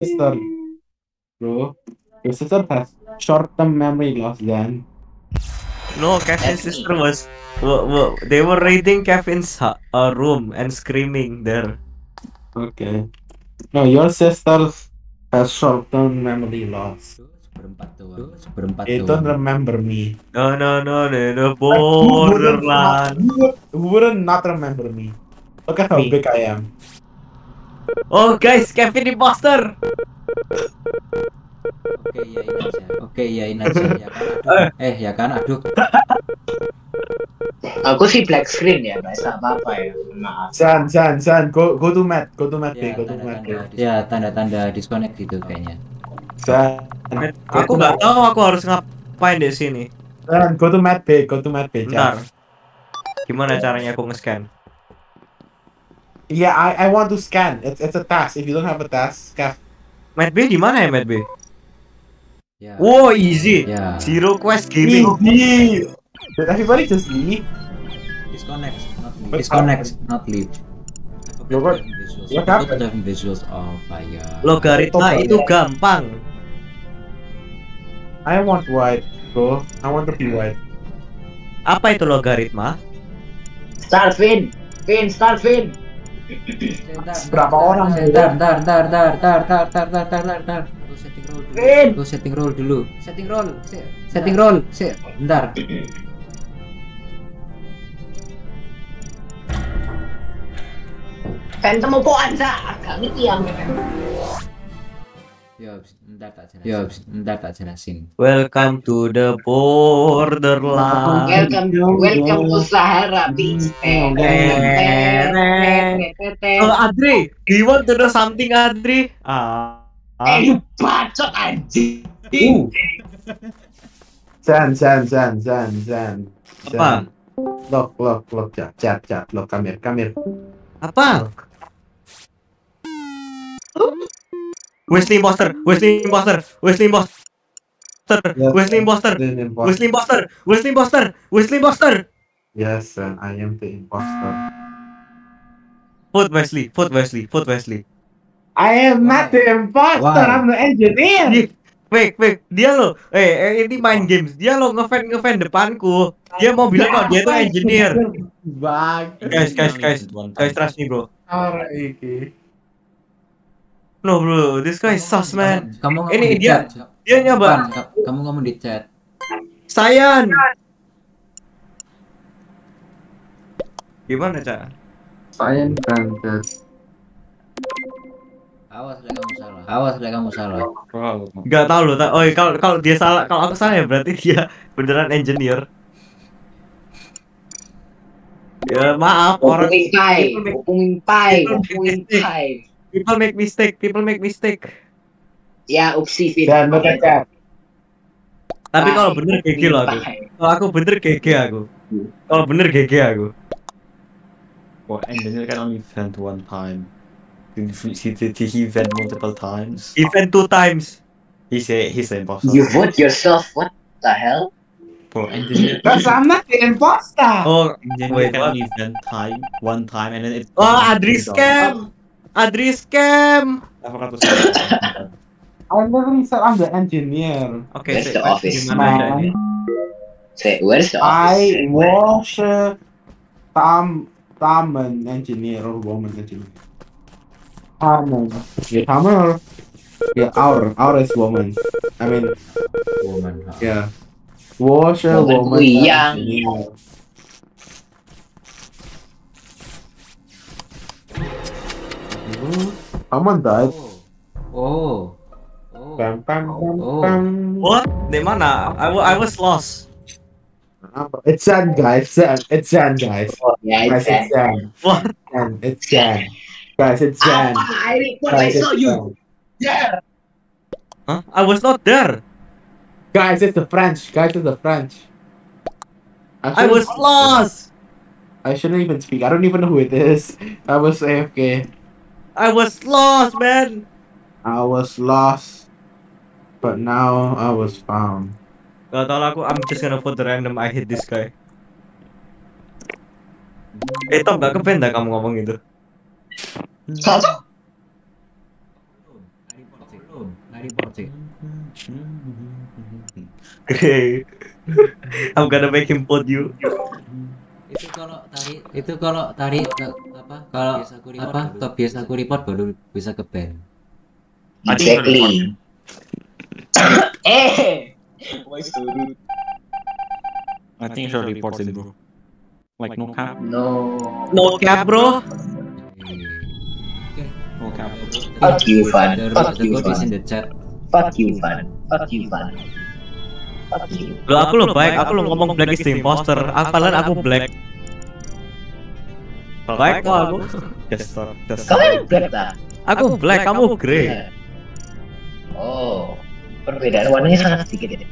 sister, bro. Your sister has short-term memory loss then. No, Kevin's sister was. They were raiding Kevin's room and screaming there. Okay. No, your sister has short-term memory loss. It don't remember me. No, borderline. Wouldn't not remember me. Look at how big I am. Oh guys, Kevin imposter. Oke, yain aja. Aduh. Aku sih black screen ya, guys. Apa ya? Maaf. San, go to mat. Ya, tanda-tanda disconnect gitu kayaknya. San, aku nggak tahu aku harus ngapain di sini. San, go to mat B. Bentar. Gimana caranya aku nge-scan? Yeah, I want to scan. It's a task. If you don't have a task, Kev. Mat B di mana ya, Mat B? Yeah. Wow, easy. Yeah. Zero quest gaming. Easy. Did everybody just leave? Disconnect, not leave. Look up visuals of fire. Logaritma itu gampang. I want white, bro. I want to be white. Apa itu logaritma? Start Finn. Berapa orang? Bentar. Gue setting roll dulu. Bentar. Phantom apaan, Sa? Agak ngerti ya. Yo, bentar tak jelasin. Welcome to the borderline. Welcome to Sahara Beach. Adri, do you want to do something, Adri? You bacot, anjing. Zen. Apa? Look, chat. Look, come here. Apa? Wesley imposter. Yes, and I am the imposter. Foot Wesley. I am not the imposter. I'm the engineer. Wait, dia lo. Ini main games. Dia lo ngefan depanku. Dia mau bilang kalau dia itu engineer. Guys, trust me, bro. Alright. No bro, this guy sus man. Kamu ini dia nyoba. Kamu ngomong di chat. Sayan. Gimana cak? Sayan banget. Awas lah kamu salah. Gak tau loh. Oi, kalau dia salah, kalau aku salah ya berarti dia beneran engineer. Ya maaf orang. Kuping pai. People make mistake. Ya, upsi Finn. Dan look at that. Tapi kalau bener GG loh aku. Kalau bener GG aku. Well, engineer can only vent one time. Did he vent multiple times? He vent two times. He's the imposter. You vote yourself? What the hell? Bro, engineer. Because I'm not the imposter. Oh, engineer can only vent one time and then it. Oh, Adri scam. I'm the engineer. Okay, where's the office? Man. Say, where's the office? I was Taman engineer or woman engineer. Taman. Yeah, Taman. Yeah, our is woman. I mean, woman. Huh? Yeah, was woman. Young. Aman died. Oh. Pam. What? Di mana? I was lost. It's Zen guys. Yeah, it's Zen. What? It's Zen. I saw you. Yeah. Huh? I was not there. Guys, it's the French. I was lost. I shouldn't even speak. I don't even know who it is. I was AFK. I was lost, man. I was lost, but now I was found. Gak tau lah aku. I'm just gonna vote the random. I hate this guy. Tom, gak kepen dah kamu ngomong gitu. Satu. I report sih. Okay. I'm gonna make him put you. Kalau Tobi aku report baru bisa ke ban. Exactly. I think should report it, bro. Like no cap. No cap, bro. Fuck you, Fun. Fuck you, Fun. Fuck you, Fun. Fuck you, Fun. Lo aku lo baik, aku lo ngomong black is the imposter. Apalan aku black. Baik kok aku. Kalian black tak? Aku black, kamu grey. Oh, perbedaan warnanya sangat sedikit ya.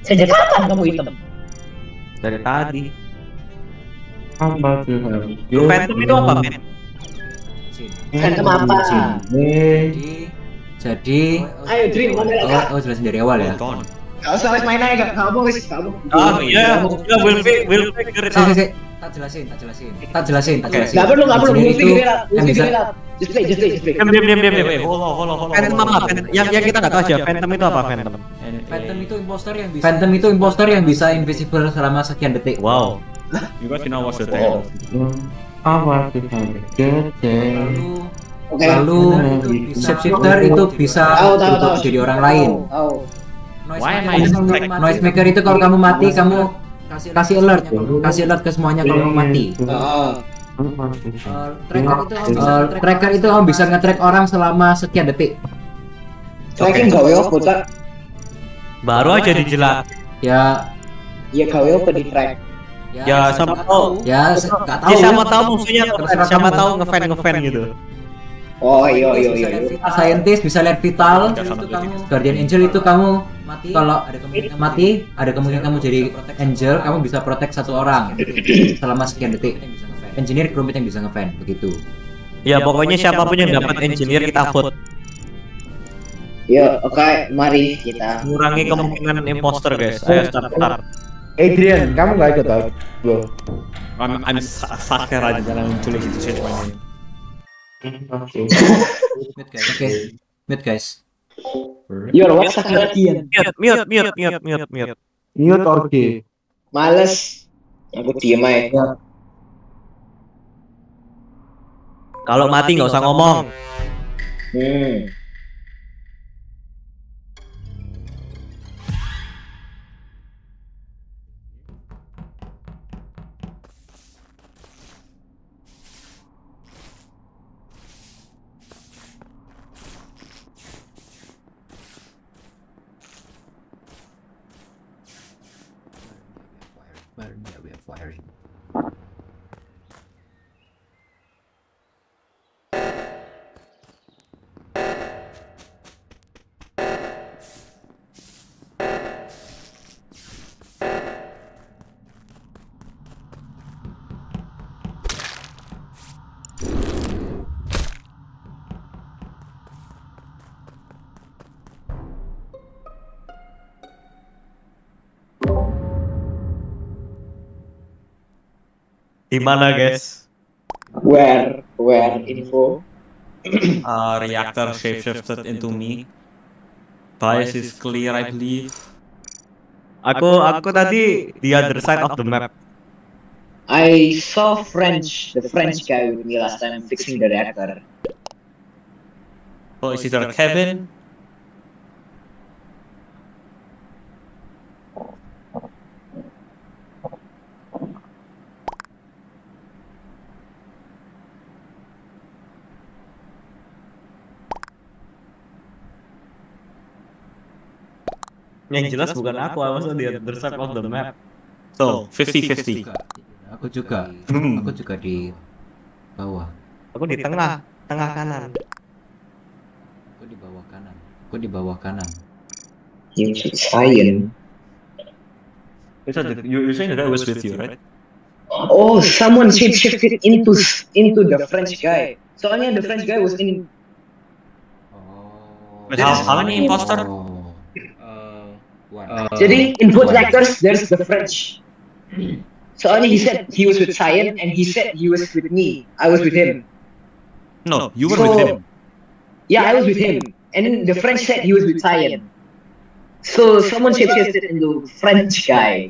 Sejak kapan kamu hitam? Dari tadi. Apa sih? Phantom itu apa, men? Phantom apa? Jadi ayo Dream, oh jelasin dari awal ya. Enggak usah main aja, enggak mau guys, kamu. Oh iya, will figure it out. Tak jelasin. Enggak perlu, will figure it out. Just play. Diam. Holo. Phantom apa? Yang kita enggak tahu aja, Phantom itu apa, Phantom? Phantom itu imposter yang bisa. Phantom itu imposter yang bisa invisible selama sekian detik. Wow. You guys know what's the tale. Apa sih? Lalu shapeshifter itu bisa berubah jadi orang lain. Noise maker itu kalau kamu mati kamu kasih alert ke semuanya kalau kamu mati. Tracker itu kamu bisa nge-track orang selama sekian detik. Tracking gawe opo tak? Baru aja dijelas. Ya gawe opo di track. Ya sama tahu. Ya enggak tahu. Sama tahu ngefan gitu. Oh iya. Scientist bisa lihat vital. Guardian Angel itu kamu mati. Kalau ada kemungkinan mati, ada kemungkinan kamu jadi angel, kamu bisa protect satu orang selama sekian detik. Engineer crewmate yang bisa ngefan begitu. Ya pokoknya siapapun yang dapat engineer kita vote. Ya oke, mari kita mengurangi kemungkinan imposter guys. Ayo start. Adrian, kamu nggak ikut tau, bro? I'm saker aja dalam menculik itu sih cuman. Mute guys. Yo, what saker Adrian? Mute. Mute or G? Males, aku diem aja. Kalau mati nggak usah ngomong. Di mana guys? Where info? Reactor shapeshifted into me. Bias is clear, I believe. Aku tadi the other side of the map. I saw the French guy with me last time fixing the reactor. Oh, is it either Kevin? Yang jelas bukan aku, maksudnya di other side of the map. So, 50-50. Aku juga di bawah. Aku di tengah kanan. Aku di bawah kanan. You're saying that I was with you, right? Oh, someone shifted into the French guy. Soalnya the French guy was in. Oh. How many imposter? Jadi in both actors there's the French. Soalnya he said he was with Cyan and he said he was with me. I was with him. No, you were with him. Yeah, I was with him. And then the French said he was with Cyan. So someone shapeshifted into French guy.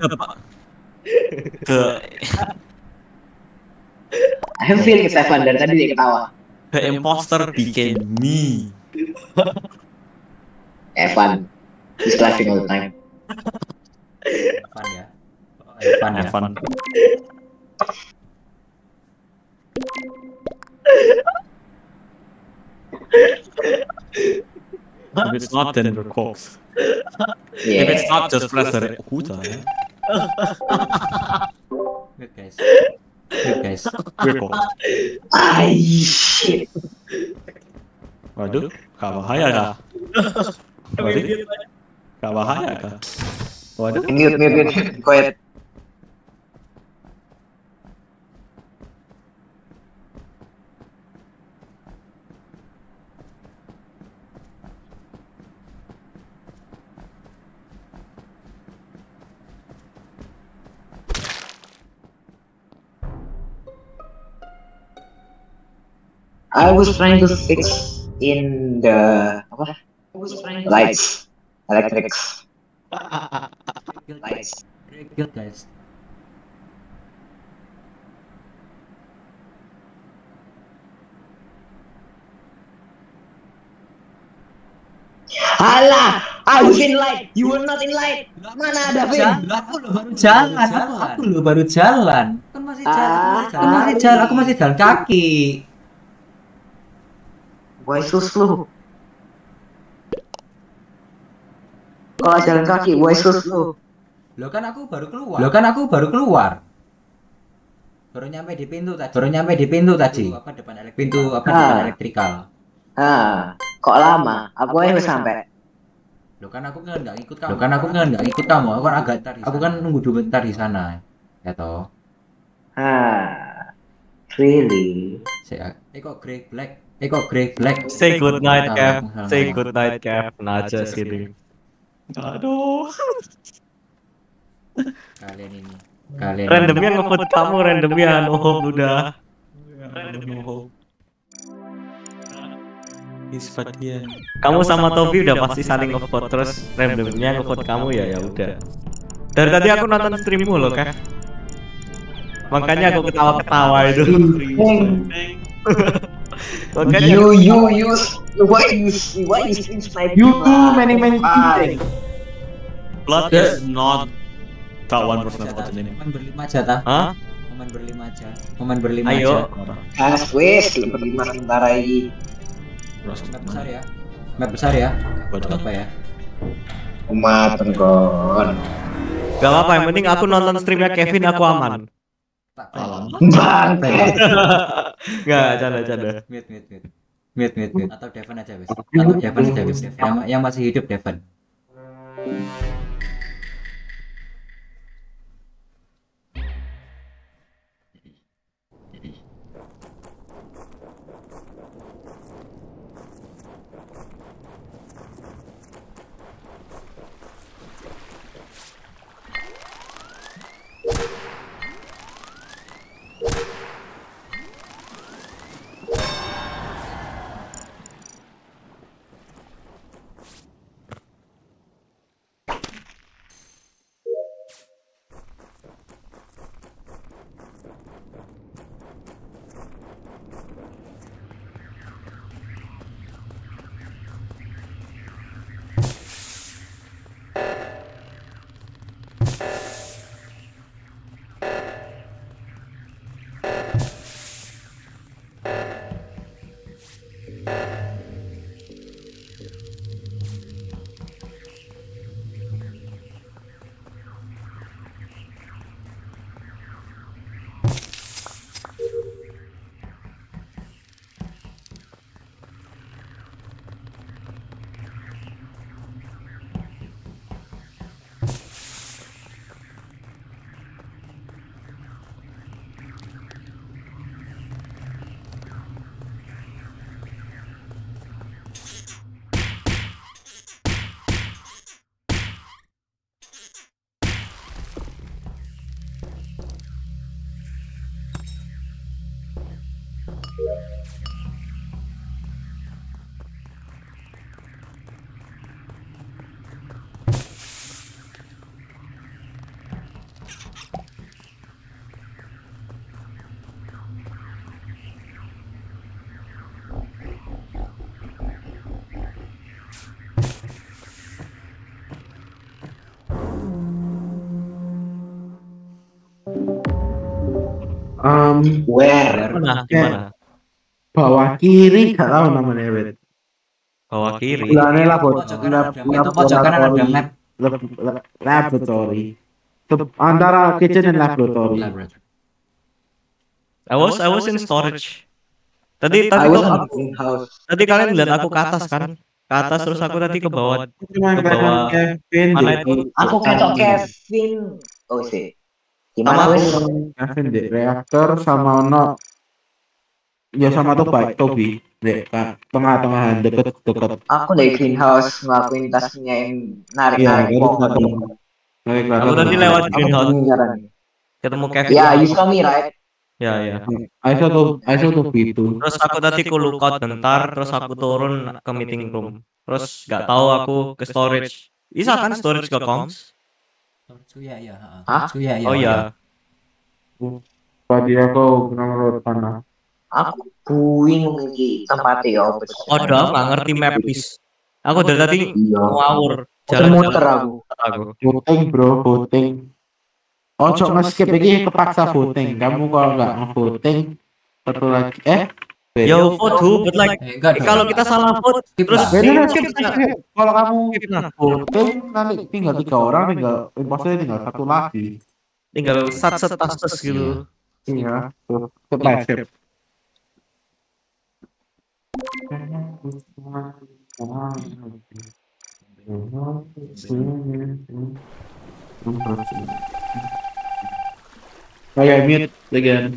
I have feeling it's Evan dari tadi dia ketawa. The imposter became me. Evan, he's laughing all the time. Evan ya, Evan. If it's not, then we're close. If it's not, just press the Huta. Good guys. Good guys. We're close. Ay, shit. Waduh, gak bahaya dah. Waduh, gak bahaya dah. Waduh, mute, quiet. I was trying to fix in the apa? Lights, electrics, lights. Good guys. Alah, I was in light. You were not in light. Mana ada Finn? Aku lo baru jalan. Aku lo baru jalan. Aku masih jalan. Aku masih jalan. Aku masih jalan kaki. Why so slow? Kalau jalan kaki, why so slow? Lo kan aku baru keluar. Baru nyampe di pintu tadi. Pintu depan elektrikal. Kok lama? Aku aja sampai. Lo kan aku nggak ikut kamu. Aku kan nunggu dulu bentar di sana. Ya toh. Really? Kok grey black? Kok grey black? Say good night, Kev. Say good night, Kev. Nah, just kidding. Aduh. Kalian ini. Randomnya nge-vote kamu, randomnya no-hope udah. Random no-hope. Isfatnya. Kamu sama Tobi udah pasti saling nge-vote terus. Randomnya nge-vote kamu ya udah. Dari tadi aku nonton streammu loh, Kev. Makanya aku ketawa-ketawa itu. You do many things. Blood is not that 1% of the name. Momen berlima aja. Ayo. Wes, berlima sementara ini. Map besar ya. Buat apa ya? Umat tenggon. Gak apa-apa, yang penting aku nonton streamnya Kevin, aku aman. Enggak, canda. Mute. Atau Devan aja wes. Yang masih hidup Devan. Where? Gimana? Bawah kiri, gak tahu namanya wait. Bawah kiri. Bulannya laboratorium. Antara kitchen dan laboratorium. I was in storage. Tadi kalian lihat aku ke atas kan? Ke atas terus aku tadi ke bawah. Kevin. Aku ketok Kevin. Oh sih. Gimana wes? Kevin di reaktor sama ono. Ya sama tuh baik Tobi. Dek tengah-tengahan deket-deket. Aku dari greenhouse ngelakuin tasnya yang narik-narik. Aku tadi lewat greenhouse. Ketemu Kevin. Ya, you saw me right? Ya. I saw tuh itu. Terus aku tadi ku look out bentar, terus aku turun ke meeting room. Terus gak tahu aku ke storage. Bisa kan storage ke kongs? Iya. Hah? Oh iya. Tadi aku kenal road tanah. Aku buing lagi tempatnya ya. Oh udah gak ngerti map bis. Aku dari tadi ngawur. Muter aku. Voting bro, voting. Ojo nge-skip ini kepaksa voting. Kamu kalau nggak voting satu lagi yo vote who but like kalau kita salah vote terus kalau kamu voting nanti tinggal 3 orang tinggal imposternya tinggal 1 lagi. Tinggal sat-set tas gitu. Iya, skip. Okay, mute again.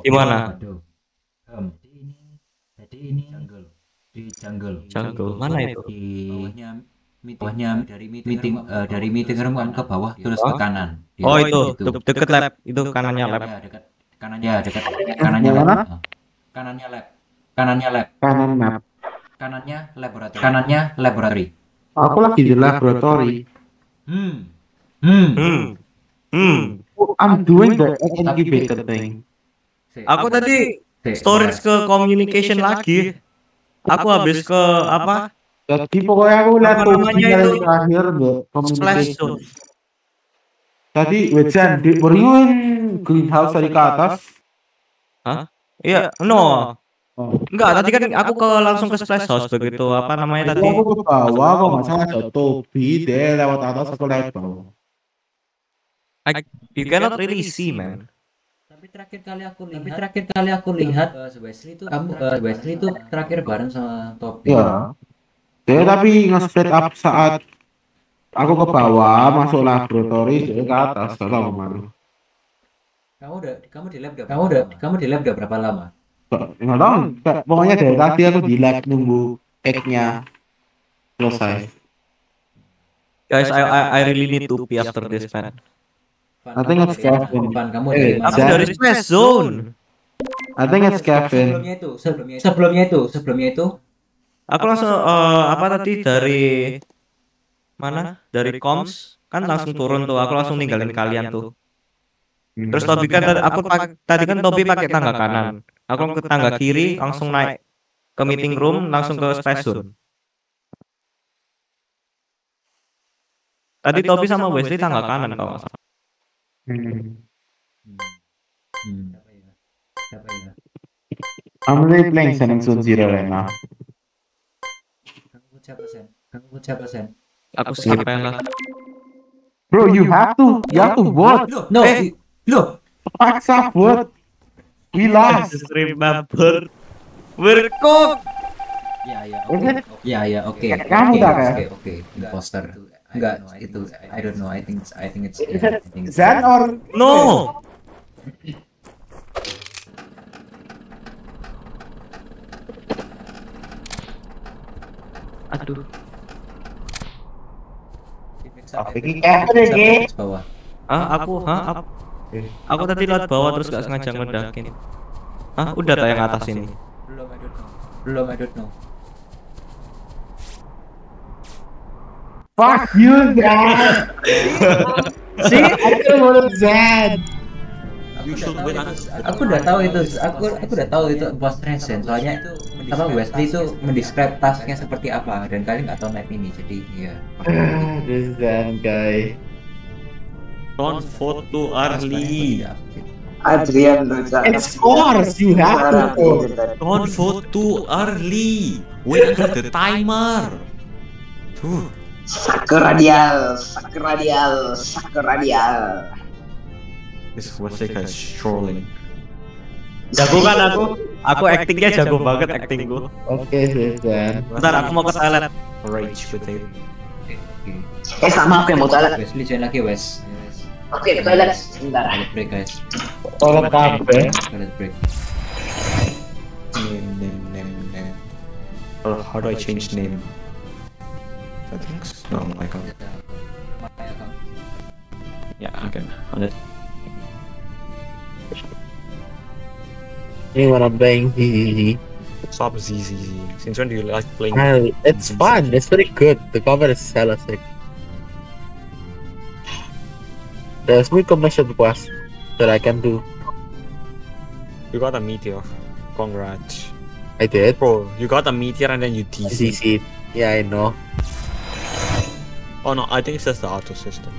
Gimana? Jadi ini jungle. Mana itu? Bawahnya dari meeting room ke bawah terus ke kanan. Oh itu deket lab itu kanannya lab. Kanannya lab. Kanannya lab. Kanan map. Kanannya laboratori. Aku lagi di laboratori. I'm doing the incubator thing. Aku tadi storage ke communication lagi. Aku habis ke apa? Jadi pokoknya aku lihat namanya itu terakhir communication. Tadi Zen, were you in greenhouse dari ke atas? Hah? Iya, no. Enggak, tadi kan aku ke langsung ke splash house begitu apa namanya tadi. Aku ke bawah kok enggak salah ada Tobi deh lewat atas aku lewat bawah. You cannot really see, man. Tapi terakhir kali aku lihat Wesley itu terakhir bareng sama Tobi. Iya. Dia tapi nge-split up saat aku ke bawah masuk laboratory dia ke atas sama Maru. Kamu di lab udah berapa lama? Enggak tahu, pokoknya dari tadi aku di lab nunggu egg-nya selesai. Guys, I really need to pee after this, man. I think it's Kevin. Aku dari Smash Zone. I think it's Kevin. Sebelumnya itu. Aku langsung apa tadi dari mana? Dari comms kan langsung turun tuh. Aku langsung ninggalin kalian tuh. Terus Tobi kan aku tadi kan Tobi pakai tangga kanan. Aku ke tangga kiri langsung naik ke meeting room langsung ke space zone. Tadi Tobi sama Wesley tangga kanan kalau nggak salah. Siapa ya? I'm really playing Zen Zone Zero right now. Kamu siapa Sen? Aku skip lah. Bro, you have to vote. No. Look. Paksa vote. We lost. Just remember, we're cooked. Ya, oke. Kamu udah kayak. Oke. Imposter. Enggak, itu. I don't know. I think it's. Zen or no? Aduh. Aku tadi lewat bawah terus gak sengaja ngedakin. Udah tayang atas ini. Belum, I don't know. Fuck you, Zen. See, aku belum Zen. Aku udah tahu itu boss Zen. Soalnya itu apa Wesley itu mendescribe tasknya seperti apa dan kalian nggak tahu map ini jadi ya. This Zen guy. Don't vote too early. Adrian dosa. It's course you have to. Don't vote too early. Wait for the timer. Tuh. Sakradial. This is what they call trolling. Jago kan aku actingnya jago banget actingku. Oke sih Zen. Bentar aku mau ke toilet. Rage betul. Sama aku yang mau toilet. Wesley join lagi Wes. Oke ke toilet sebentar. Toilet break guys. Tolong kafe. Toilet break. Name. Oh, how do I change name? I think so. No, my account. Yeah, I can. On it. You wanna bang ZZZ? Stop ZZZ. Since when do you like playing? It's fun. It's pretty good. The cover is hella sick. There's new commercial request that I can do. You got a meteor. Congrats. I did. Bro, you got a meteor and then you TC. Yeah, I know. Oh no, I think it's just the auto system.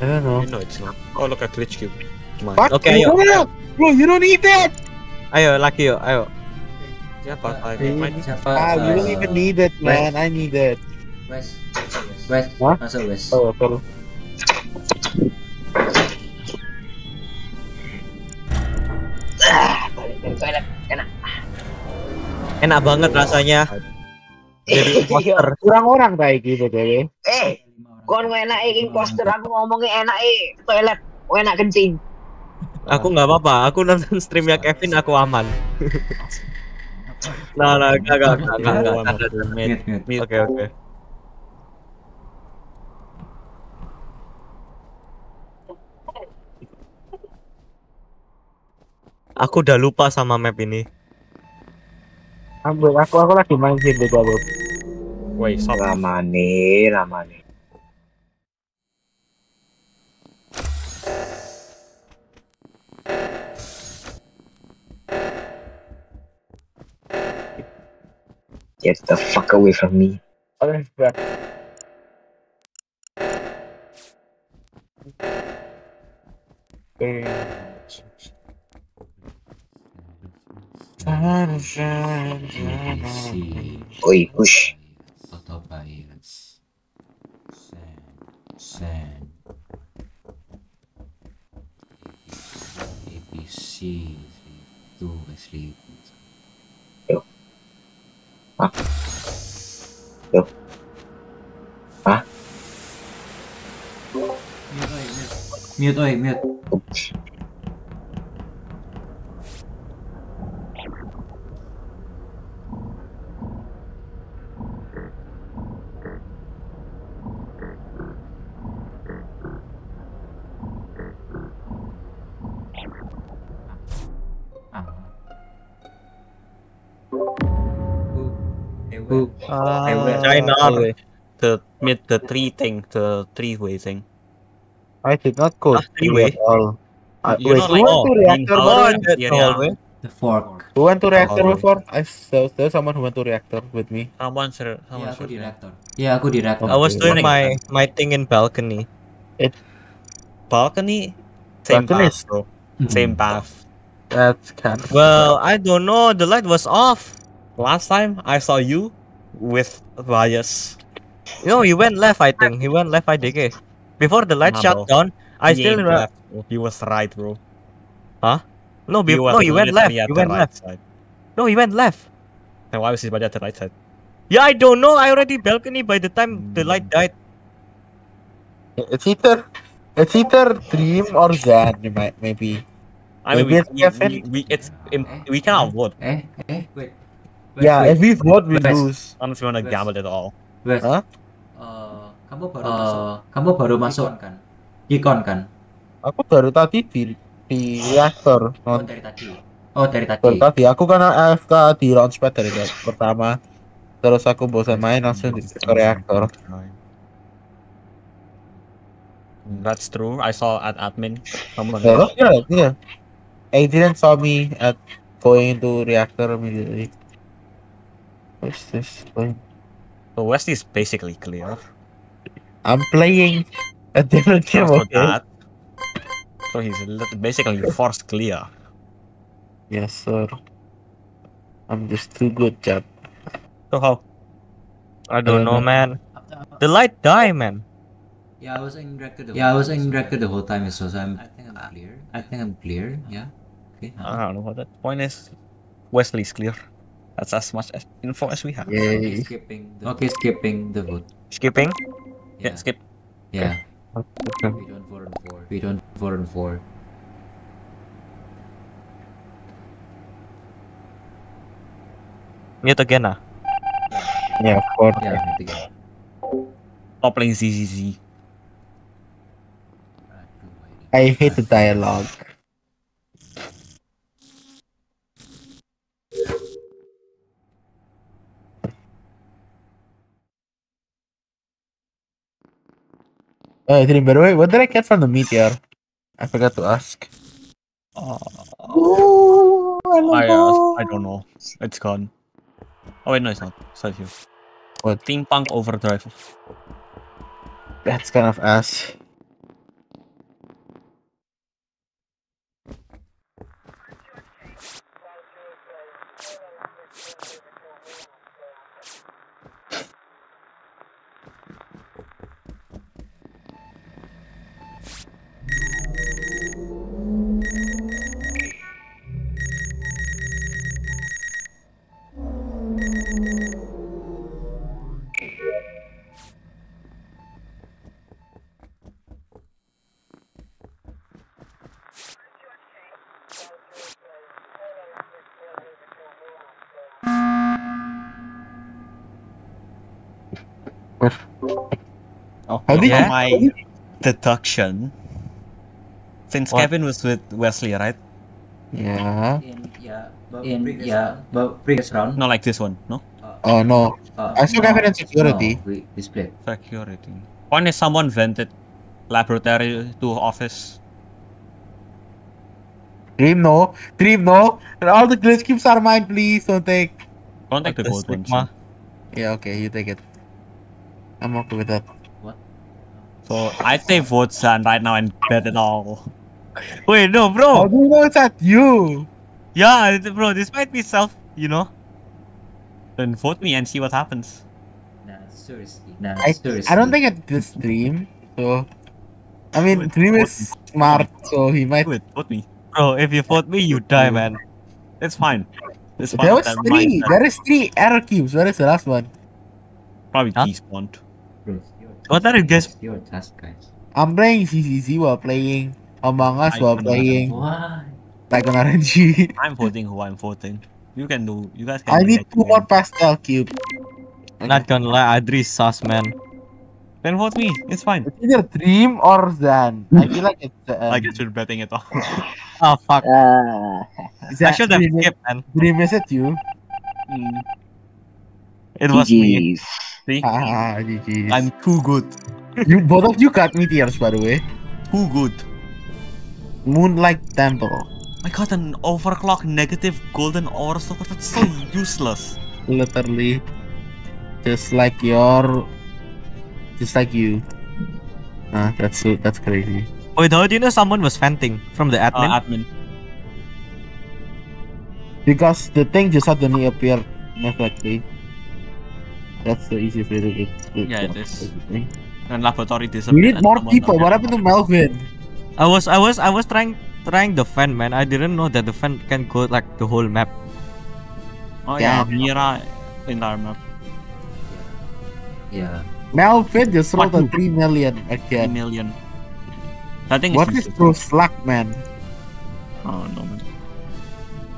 I don't know. No, it's not. Oh look, a glitch cube. Okay, yo. Bro, you don't need that. Ayo, laki yo, ayo. Siapa? You don't even need it, man. I need it. Wes. What? Masuk Wes. Oh, tolong. Enak banget rasanya. Jadi poster kurang orang baik gitu deh. Kon enak iki poster aku ngomongnya enak toilet, enak kencing. Aku nggak apa-apa, aku nonton streamnya Kevin aku aman. Nah, enggak. Oke. Aku udah lupa sama map ini. Ambil aku lagi main game beda bro. Woi, Ramane. Get the fuck away from me. Orange back. Oi, push. Tobias. Zen. ABC. Itu Wesley. Yo. Ah. Yo. Ah. Mute, oi, mute. Try not to meet the three thing, the three-way thing. I did not go three-way at all. Wait, who went to reactor before? The fork. Who went to reactor before? I saw someone who went to reactor with me. Someone aku di reactor. Yeah, aku di reactor. I was doing my thing in balcony. Balcony? Same path, bro. Same path. That's kind of... Well, I don't know. The light was off. Last time I saw you with bias. No, you went left. I think he went left. I think before the light shut down, I still remember. He was right, bro. Huh? No, no, you went left. You went left. No, you went left. Then why was he by the right side? Yeah, I don't know. I already balcony by the time the light died. It's either Dream or Zen, maybe. I mean, we cannot vote. Wait. Yeah, if we vote, we lose. Unless we wanna gamble at all. Huh? Kamu baru masuk kan? Ikon kan? Aku baru tadi di reaktor. Oh, dari tadi. Baru tadi. Aku kan AFK di launchpad dari pertama. Terus aku bosan main langsung di reaktor. That's true. I saw at admin. Yeah. Adrian saw me at going to reactor immediately. What's this point? So West is basically clear. I'm playing a different game, okay? So he's basically forced clear. Yes, sir. I'm just too good, chap. So how? I don't know, man. The light die, man. Yeah, I was indirected. The whole time, so I think I'm clear. Yeah. Okay. I don't know what that point is. Wesley's clear. That's as much as info as we have. Yeah. Skipping the vote. Skipping? Yeah, skip. Yeah. Okay. We don't vote on four. Mute again, ah? Yeah, of course. Yeah, mute again. Stop playing ZZZ. I hate the dialogue. By the way, what did I get from the meteor? I forgot to ask. Ooh, I don't know. It's gone. Oh wait, no, it's not. It's not you. What? Theme Punk Overdrive. That's kind of ass. Yeah. My deduction, since what? Kevin was with Wesley, right? Yeah. But previous round. Not like this one, no. Oh no. I saw Kevin in security. No, we split. Security. One is someone vented laboratory to office. Dream no. And all the glitch keeps are mine. Please don't take the gold one. Yeah, okay, you take it. I'm okay with that. So I say vote Zen right now and bet it all. Wait, no, bro. How do you know it's at you? Yeah, bro, this might be self, you know. Then vote me and see what happens. Nah, seriously. Nah, seriously. I don't think it's this Dream, so... I mean, wait, Dream is smart, so he might... Wait, vote me. Bro, if you vote me, you die, man. It's fine. It's fine. There was three. There is 3 error cubes. Where is the last one? Probably despawned. Bro, what are you guys? Your task, guys. I'm playing CCC while playing Among Us while playing like an RNG. I'm voting who I'm voting. You can do. You guys can. I need 2 more pastel cubes. Okay. Not gonna lie, Adri's sus, man. Then vote me. It's fine. It's either Dream or Zen. I feel like it's Zen. I guess you're betting it all. Oh fuck. I should have skipped, man. Dream is it you? Mm. It was me. See? Ah, GG's. I'm too good. You both of you got meteors, by the way. Too good. Moonlight Temple. I got an overclock negative golden ore socket. That's so useless. Literally, just like your, just like you. Ah, that's crazy. Wait, how do you know someone was venting from the admin? Admin. Because the thing just suddenly appeared perfectly. That's the easiest way to do it. Yeah, it is. And laboratory disappeared. We need more people. What happened to Melvin? I was trying the fan, man. I didn't know that the fan can go like the whole map. Oh yeah, Mira entire map. Yeah. Melvin just rolled a 3 million again. 3 million. I think. What is true slack, man? Oh no, man.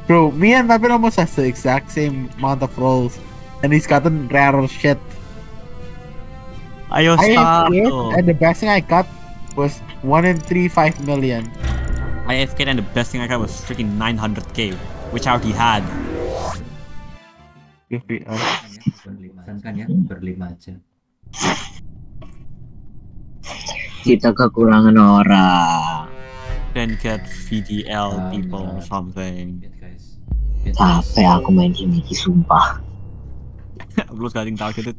Bro, me and Melvin almost has the exact same amount of rolls, and he's gotten rarer shit. And the best thing I got was 1 in 3, 5 million. I AFK'd and the best thing I got was freaking 900k, which I already had. Berlima aja. Kita kekurangan orang. Then get VDL people or something. Capek aku main ini, sumpah. Belum getting targeted.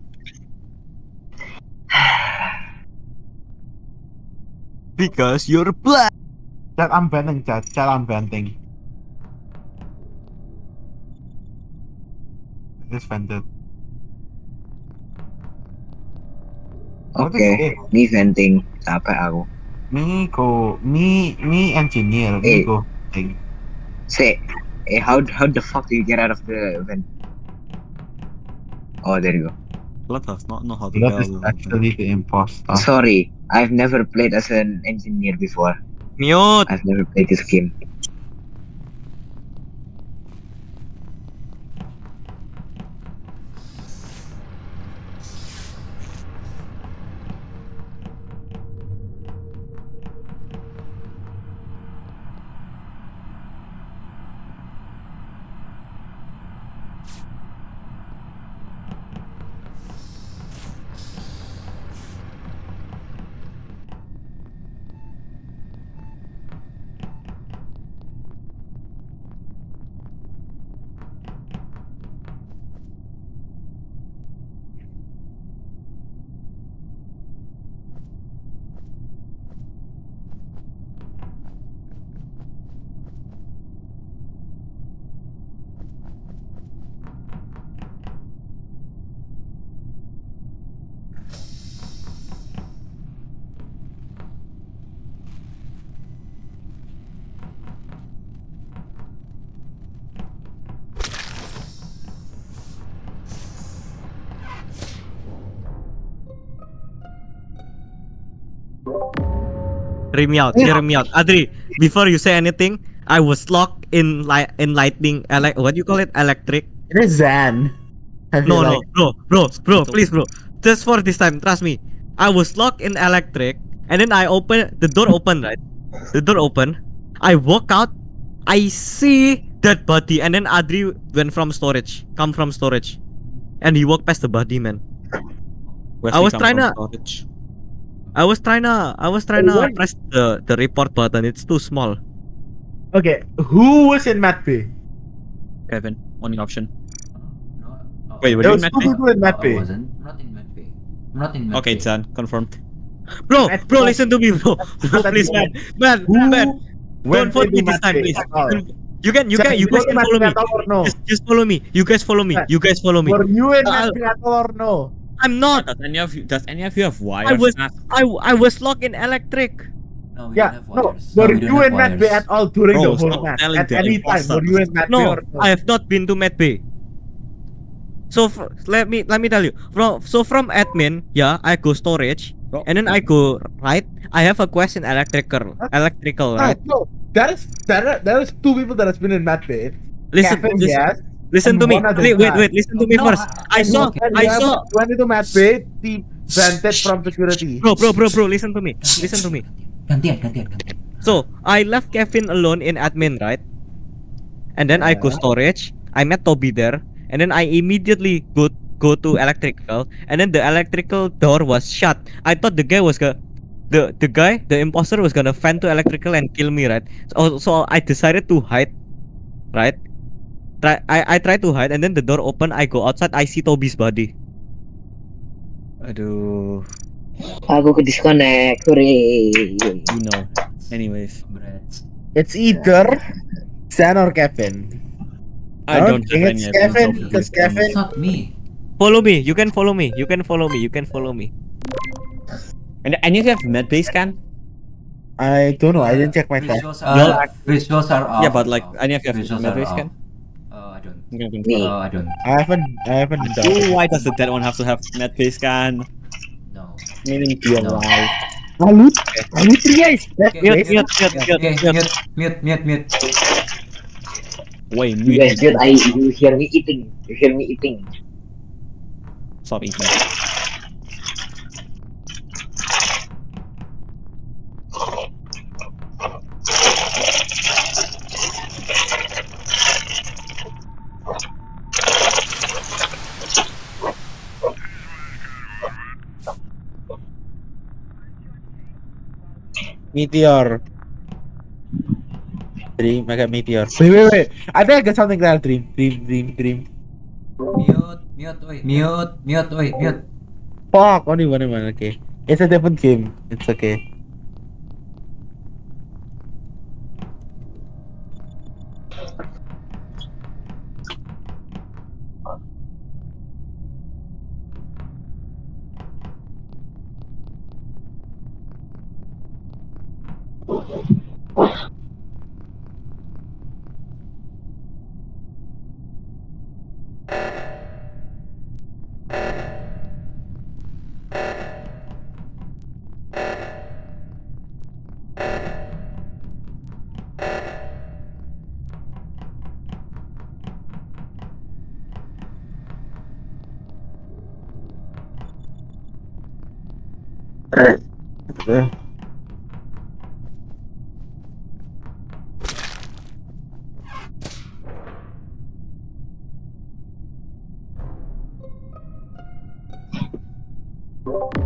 Because you're black. I'm banting, chat. I'm banting. Just vented. Okay, me venting. Capek aku. Me engineer. Hey. Me go thing. Say, hey, how the fuck do you get out of the vent? Oh, there you go. Let us not know how to. That is actually the imposter. Sorry, I've never played as an engineer before. Mute. I've never played this game. Hear me out. Adri, before you say anything, I was locked in lightning. What do you call it? Electric. It is Zen. No, bro, please, bro. Just for this time, trust me. I was locked in electric, and then I opened the door. The door opened. I walk out. I see that body, and then Adri went from storage. Come from storage, and he walked past the body, man. Wesley I was trying to press the report button. It's too small. Okay, who was in Mat B? Kevin, only option. Wait, there was two people in Mat B. Not in Mat B. Okay, it's done. Confirmed. Bro, listen to me, bro. Please, man. Don't vote me this time, please. You guys can follow me. No. Just follow me. You guys follow me. Were you an alligator or no? I'm not. Does any of you have wires? I was locked in electric. No, yeah, no. Were you in Med Bay at all during the whole match? At any time, were you in Med Bay or no? I have not been to Med Bay. So let me tell you. So from admin, yeah, I go storage, and then I go right. I have a quest in electrical, right? No, that is two people that has been in Med Bay. Listen to me. Wait. Listen to me first. I saw. When itu Med Bay, prevented from security. Bro. Listen to me. Gantian. So I left Kevin alone in admin, right? And then I go storage. I met Tobi there. And then I immediately go to electrical, and then the electrical door was shut. I thought the imposter was gonna fan to electrical and kill me, right? So I decided to hide, right? I tried to hide, and then the door opened. I go outside. I see Tobi's body. Aduh. Aku ke disconnect. Hooray. You know. Anyways, it's either Zen or Kevin. I don't think it's Kevin. It's not me. You can follow me. And you have med base scan? I don't know. I didn't check my time. Visuals are off. Yeah, but like, any of you have med base scan? I don't. I don't. I haven't done. So why does the dead one have to have med base scan? No. Meaning you're alive. Mute, guys. Mute. Wait, you guys, you hear me eating? Stop eating. Meteor. Dream, I got meteor. Wait. I think I got something there. Dream. Mute, wait. Fuck, only one, okay. It's a different game. It's okay.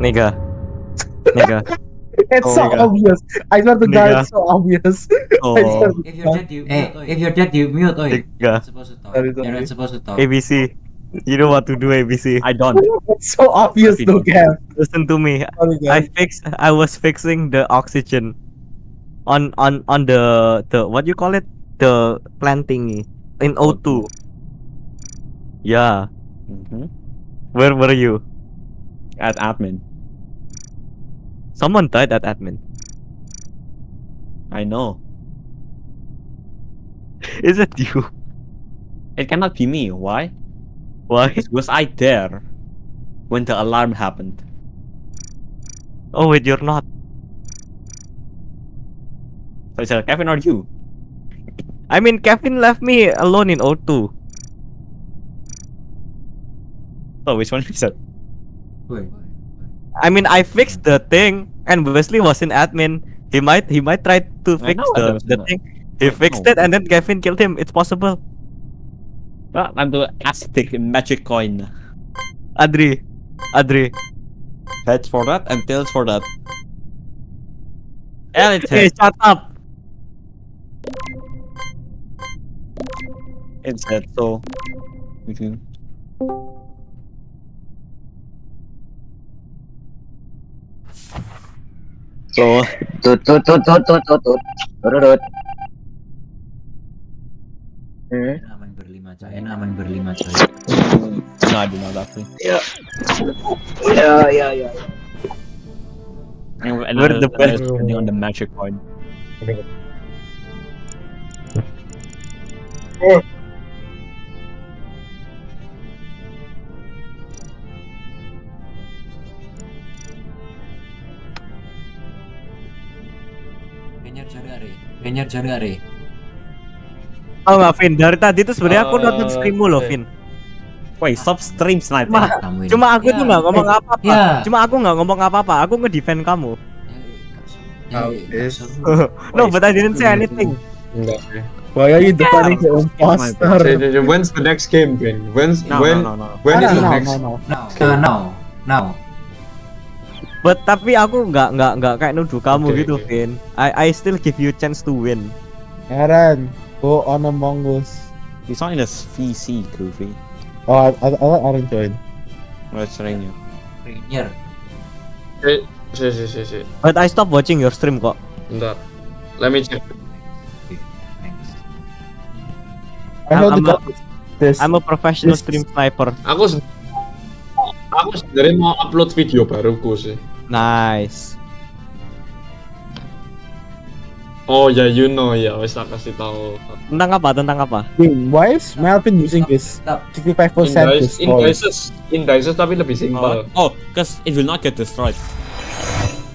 Nigga. It's so obvious. I swear to God, it's so obvious. Oh. If you're dead, you mute. You're not supposed to talk. ABC. You know what to do, ABC. I don't. It's so obvious, though, Kev. Listen to me. I was fixing the oxygen on the what you call it, the plant thingy in O2. Yeah. Mm-hmm. Where were you? At admin. Someone died at admin. I know. Is it you? It cannot be me. Why? Why? Was I there when the alarm happened? Oh wait, you're not. So it's Kevin or you? I mean, Kevin left me alone in O2. So which one is it? Wait. I mean, I fixed the thing, and Wesley was in admin. He might try to fix the thing. He fixed it, and then Kevin killed him. It's possible. Well, I'm the Aztec magic coin. Adri. Heads for that and tails for that. Hey, shut up! It's head, so... Okay. So... Cain aman berlima coy. Aduh malah aku. Ya. And we're the best on the magic point. Oh. Bener cari hari. Oh maaf Finn, dari tadi tuh sebenarnya aku nonton streammu loh Finn. Woi stop stream sniper. Cuma aku tuh nggak ngomong apa-apa. Aku ngedefend kamu. No, but I didn't say anything. Why are you defending the imposter? When's the next game, Finn? When is the next? Now. But tapi aku nggak kayak nuduh kamu gitu, Finn. I still give you chance to win. Aaron, go on Among Us. He's not in a VC, Kofi. Oh, I don't join. Let's train you. Trainer. Si. But I stopped watching your stream kok. Bentar. Let me check. I'm a professional stream sniper. Aku sebenarnya mau upload video baruku sih. Nice. Oh ya, wes tak kasih tahu. Tentang apa? Why is Melvin using this 65% indices tapi lebih simpel. Oh, because it will not get destroyed.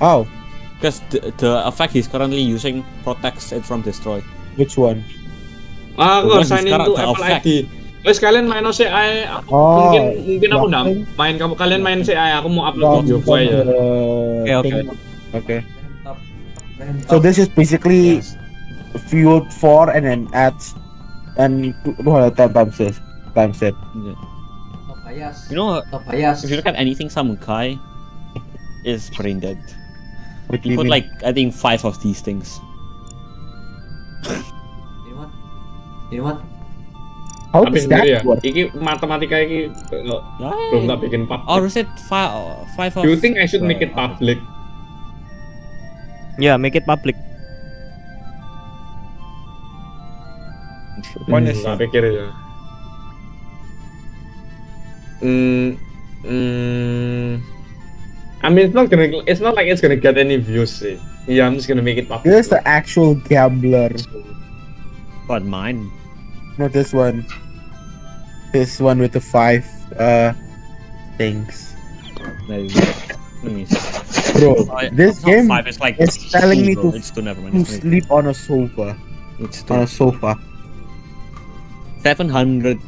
Oh, because the effect he's currently using protects it from destroy. Which one? Aku sign into Apple ID. Guys, kalian main CI, mungkin aku enggak main, kalian main CI, aku mau upload video gue ya. Oke. So this is basically viewed for and then ads and 200 times this times it. You know, if you look at anything, Samukai is brain dead. He put like I think 5 of these things. You know what? How does that work? Iki matematika iki belum tak bikin public. Or is it 5 of... Do you think I should make it public? Yeah, make it public. Point is tak pikir ya. I mean, it's not like it's gonna get any views sih. Yeah, I'm just gonna make it public. Here's the actual gambler. But mine. No, this one with the 5 things. Bro, this game is like telling me to sleep on a sofa. It's on a sofa. 700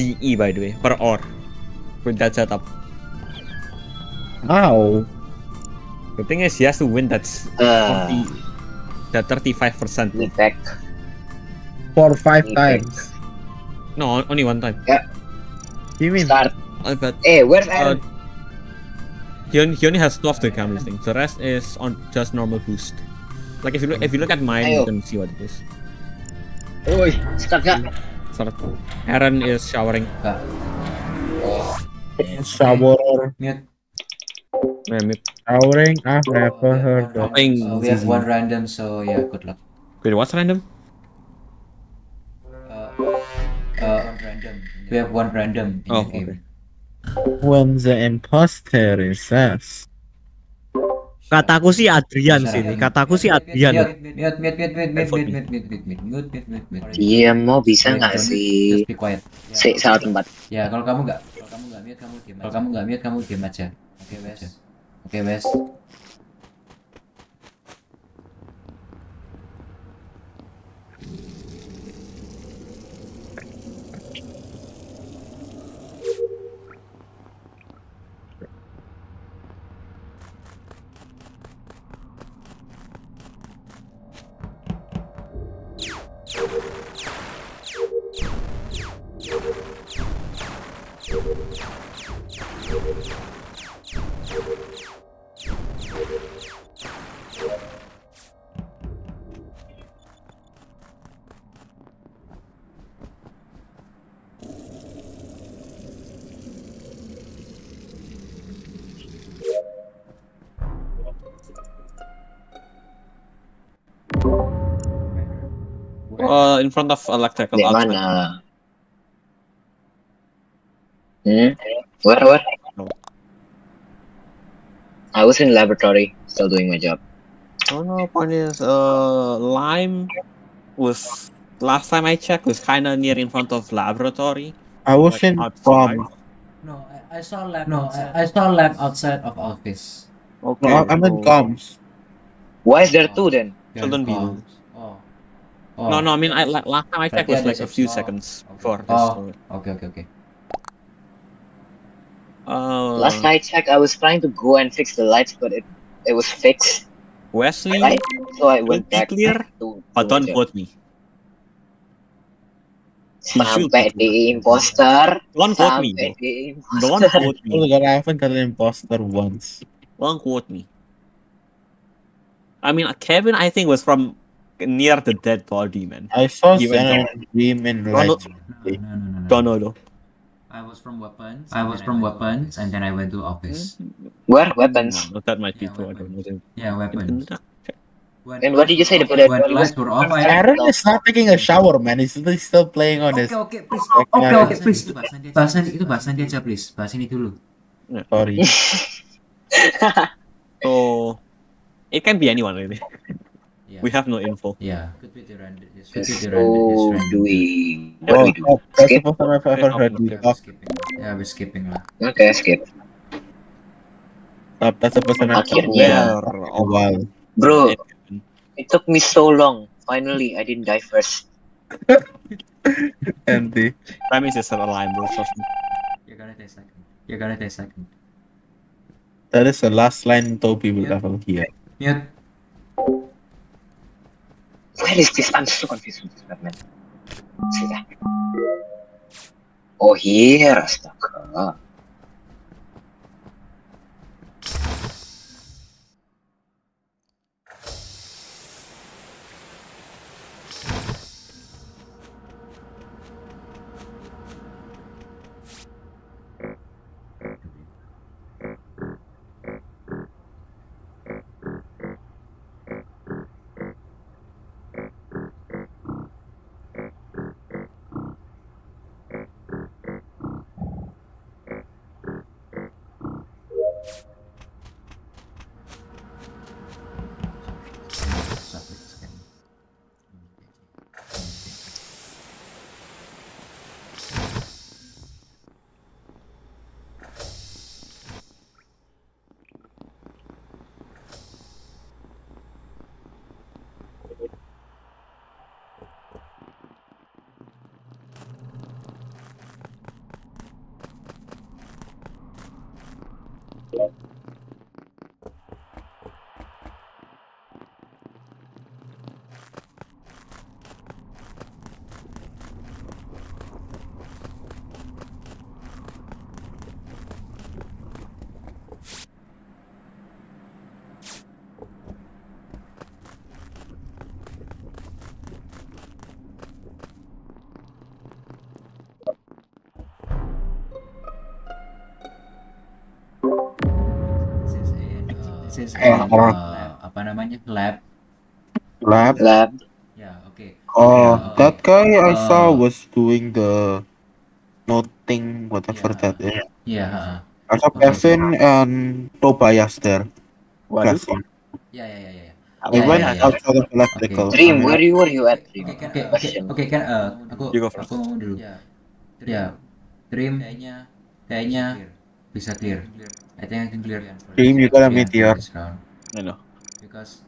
DE by the way per hour with that setup. Wow. The thing is, he has to win that 35%. For 5 times. No, only 1 time. Yeah. You mean? Start. But where's Aaron? He only has 2 of the camera thing. The rest is on just normal boost. Like if you look at mine, you can see what it is. Oi, start. Aaron is showering. Shower. Showering. I've never heard of. We have 1 random, so yeah, good luck. Wait, what's random? We have 1 random in the game. When the imposter is us. Kataku sih Adrian sini. Mute. Iya, mau bisa nggak sih? Si salah tempat. Ya, kalau kamu nggak, mute kamu diam. Kalau kamu nggak mute kamu diam aja. Oke, Wes. In front of electrical outside. What? No. I was in laboratory, still doing my job. Oh no, point is, Lime was, last time I checked, was kinda near in front of laboratory. I was like in prom. No, I saw lab. No, I saw lab outside of office. Okay. No, I'm in comms. Why is there two then? Shouldn't be. Oh. No, I mean, last time I checked was like a few seconds before this. Okay. Last night check, I was trying to go and fix the lights, but it was fixed. Wesley, so I went back to but don't vote me. Sampai di imposter. Don't vote me. Don't vote me. I haven't got an imposter once. Don't vote me. I mean, Kevin, I think was from near the dead body, man. I saw Zen and Dream in light. No. I was from weapons and then I went to office. Where? Weapons? No, that might be too, I don't know. Yeah, weapons. And what did you say? When lights were off, Aaron is not taking a shower, man. He's still playing on his... Okay, please. Bahasan dia aja, please. Bahasan ini dulu. Sorry. So... It can be anyone, really. Yeah. We have no info. Yeah. Could be the random. What do we do? Skip? Yeah, we're skipping. Okay, skip. That's the person I've been for a while. Bro, it took me so long. Finally, I didn't die first. Empty. That means it's not a line, bro. You're gonna take second. That is the last line Toby will ever hear. Yeah. Where is this? I'm so confused with this Batman. See that? Oh, here, Astaka. Lab. Yeah, okay. That guy I saw was doing the noting, whatever that is. Yeah. I saw Evan and Tobi there. Yeah. We went outside of electrical. Dream, where were you at? Okay, aku dulu. Yeah. Dream, kayaknya bisa clear. I think I can clear it. Dream, you gotta meet here. I know. Because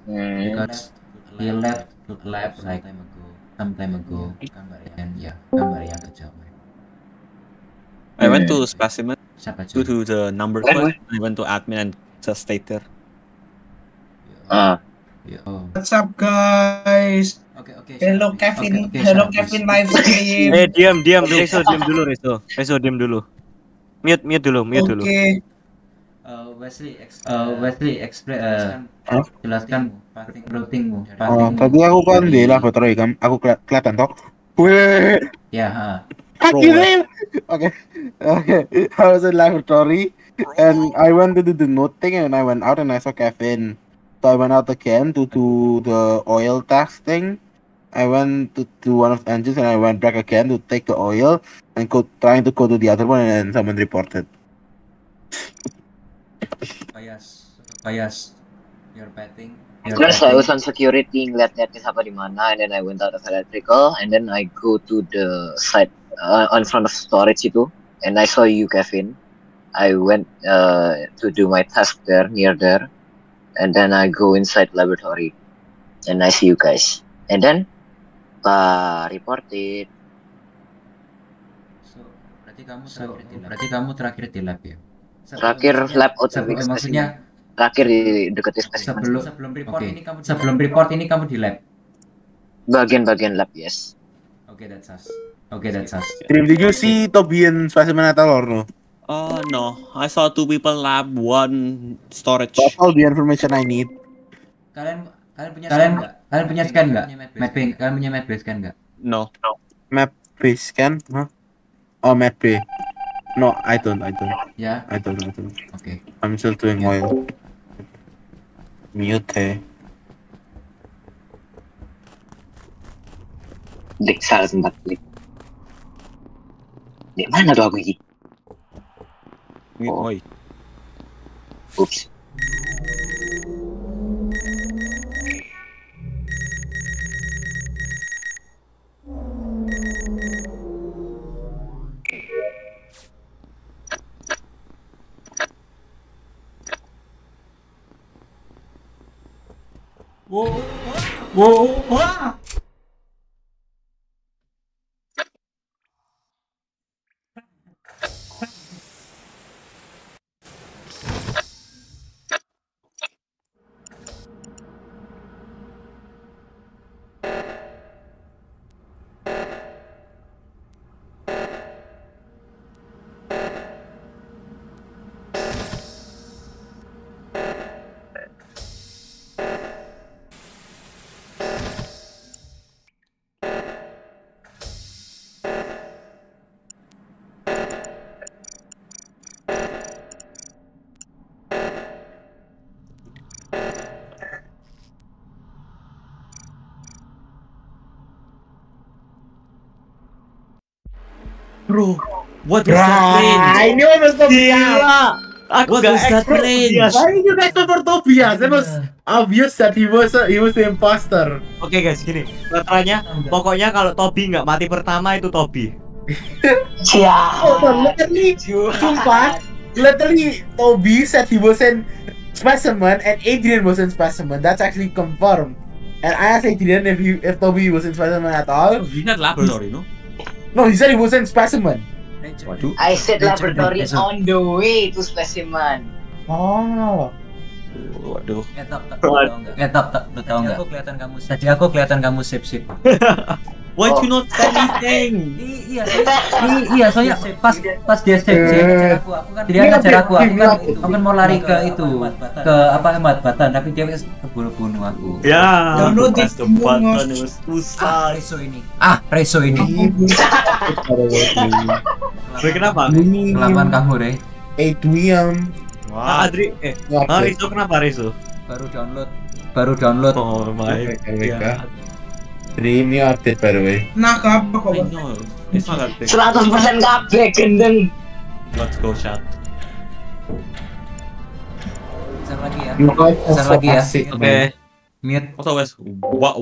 he left lab like some time ago. And yeah, I went to specimen, go to the number one. I went to admin and just stayed there. What's up, guys? Okay. Hello, Kevin. Hello, Kevin. Live stream. Hey, diam. Rezo, diam dulu. Mute dulu. Okay. Wesley, jelaskan routingmu. Tadi aku kan di laboratory, aku kelihatan toh. Yeah. Okay. I was in laboratory and I went to do the noting and I went out and I saw Kevin. So I went out again to do the oil testing. I went to one of the engines and I went back again to take the oil and trying to go to the other one and someone reported. Bias, you're betting. First, I was on security, ngeliat-liatin siapa di mana, and then I went out of electrical, and then I go to the side on front of storage itu, and I saw you, Kevin. I went to do my task there, near there, and then I go inside laboratory, and I see you guys, and then reported. So berarti kamu terakhir di lab ya? Terakhir lab outbreak maksudnya? Terakhir di dekat spesimen. Sebelum report ini kamu di lab. Bagian lab, yes. Okay, that's us. Did you see Tobi and specimen or no? No, I saw 2 people lab, 1 storage. That's all the information I need. Kalian punya scan nggak? Mapping. Kalian punya map base scan nggak? No. Map base scan? Huh? Oh, map base. No, I don't. Yeah. I don't. Okay. I'm still doing oil. Mute. Dik, salah tempat klik. Di mana tuh aku ini? Oh. Oops. Wow. Bro, what was that range? I knew it was Tobi. What was that range? Why did you guys support Tobi? It was obvious that he was the imposter. Okay guys, gini. Katanya, pokoknya kalau Tobi nggak mati pertama itu Tobi. Literally, Tobi said he was in specimen and Adrian was in specimen. That's actually confirmed. And I asked Adrian if Tobi was in specimen at all. He's not laboratory, no? No, he said he was in specimen. I said laboratory on the way to specimen. Oh. Waduh. Tau nggak? Tadi aku kelihatan kamu sip. Why you not say anything? Iya, soalnya pas dia sip, aku kan mau lari ke itu, ke apa hemat batan, tapi dia keburu-buru aku. Ya. Pas tempatan itu susah. Rezo ini. Kenapa? Kelamaan kamu, Re. Adrian. Wah, Rezo kenapa Rezo? Baru download. Oh my god. Dream new update by the way. Nah, apa kok? It's not update. 100% update gendeng. Let's go chat. Besar lagi ya. Okay. Mute. Also was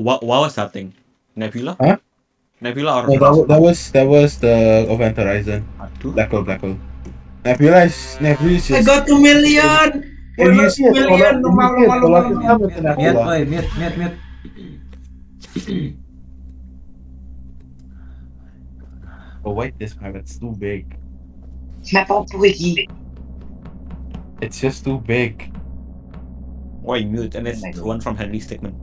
what was that thing? Nebula? Huh? Nebula or no, that was the event horizon. Black hole. Nebula is. I got 2 million. Mute. Oh wait, this map, it's too big. It's just too big. Why mute? And it's the one from Henry Stickmin.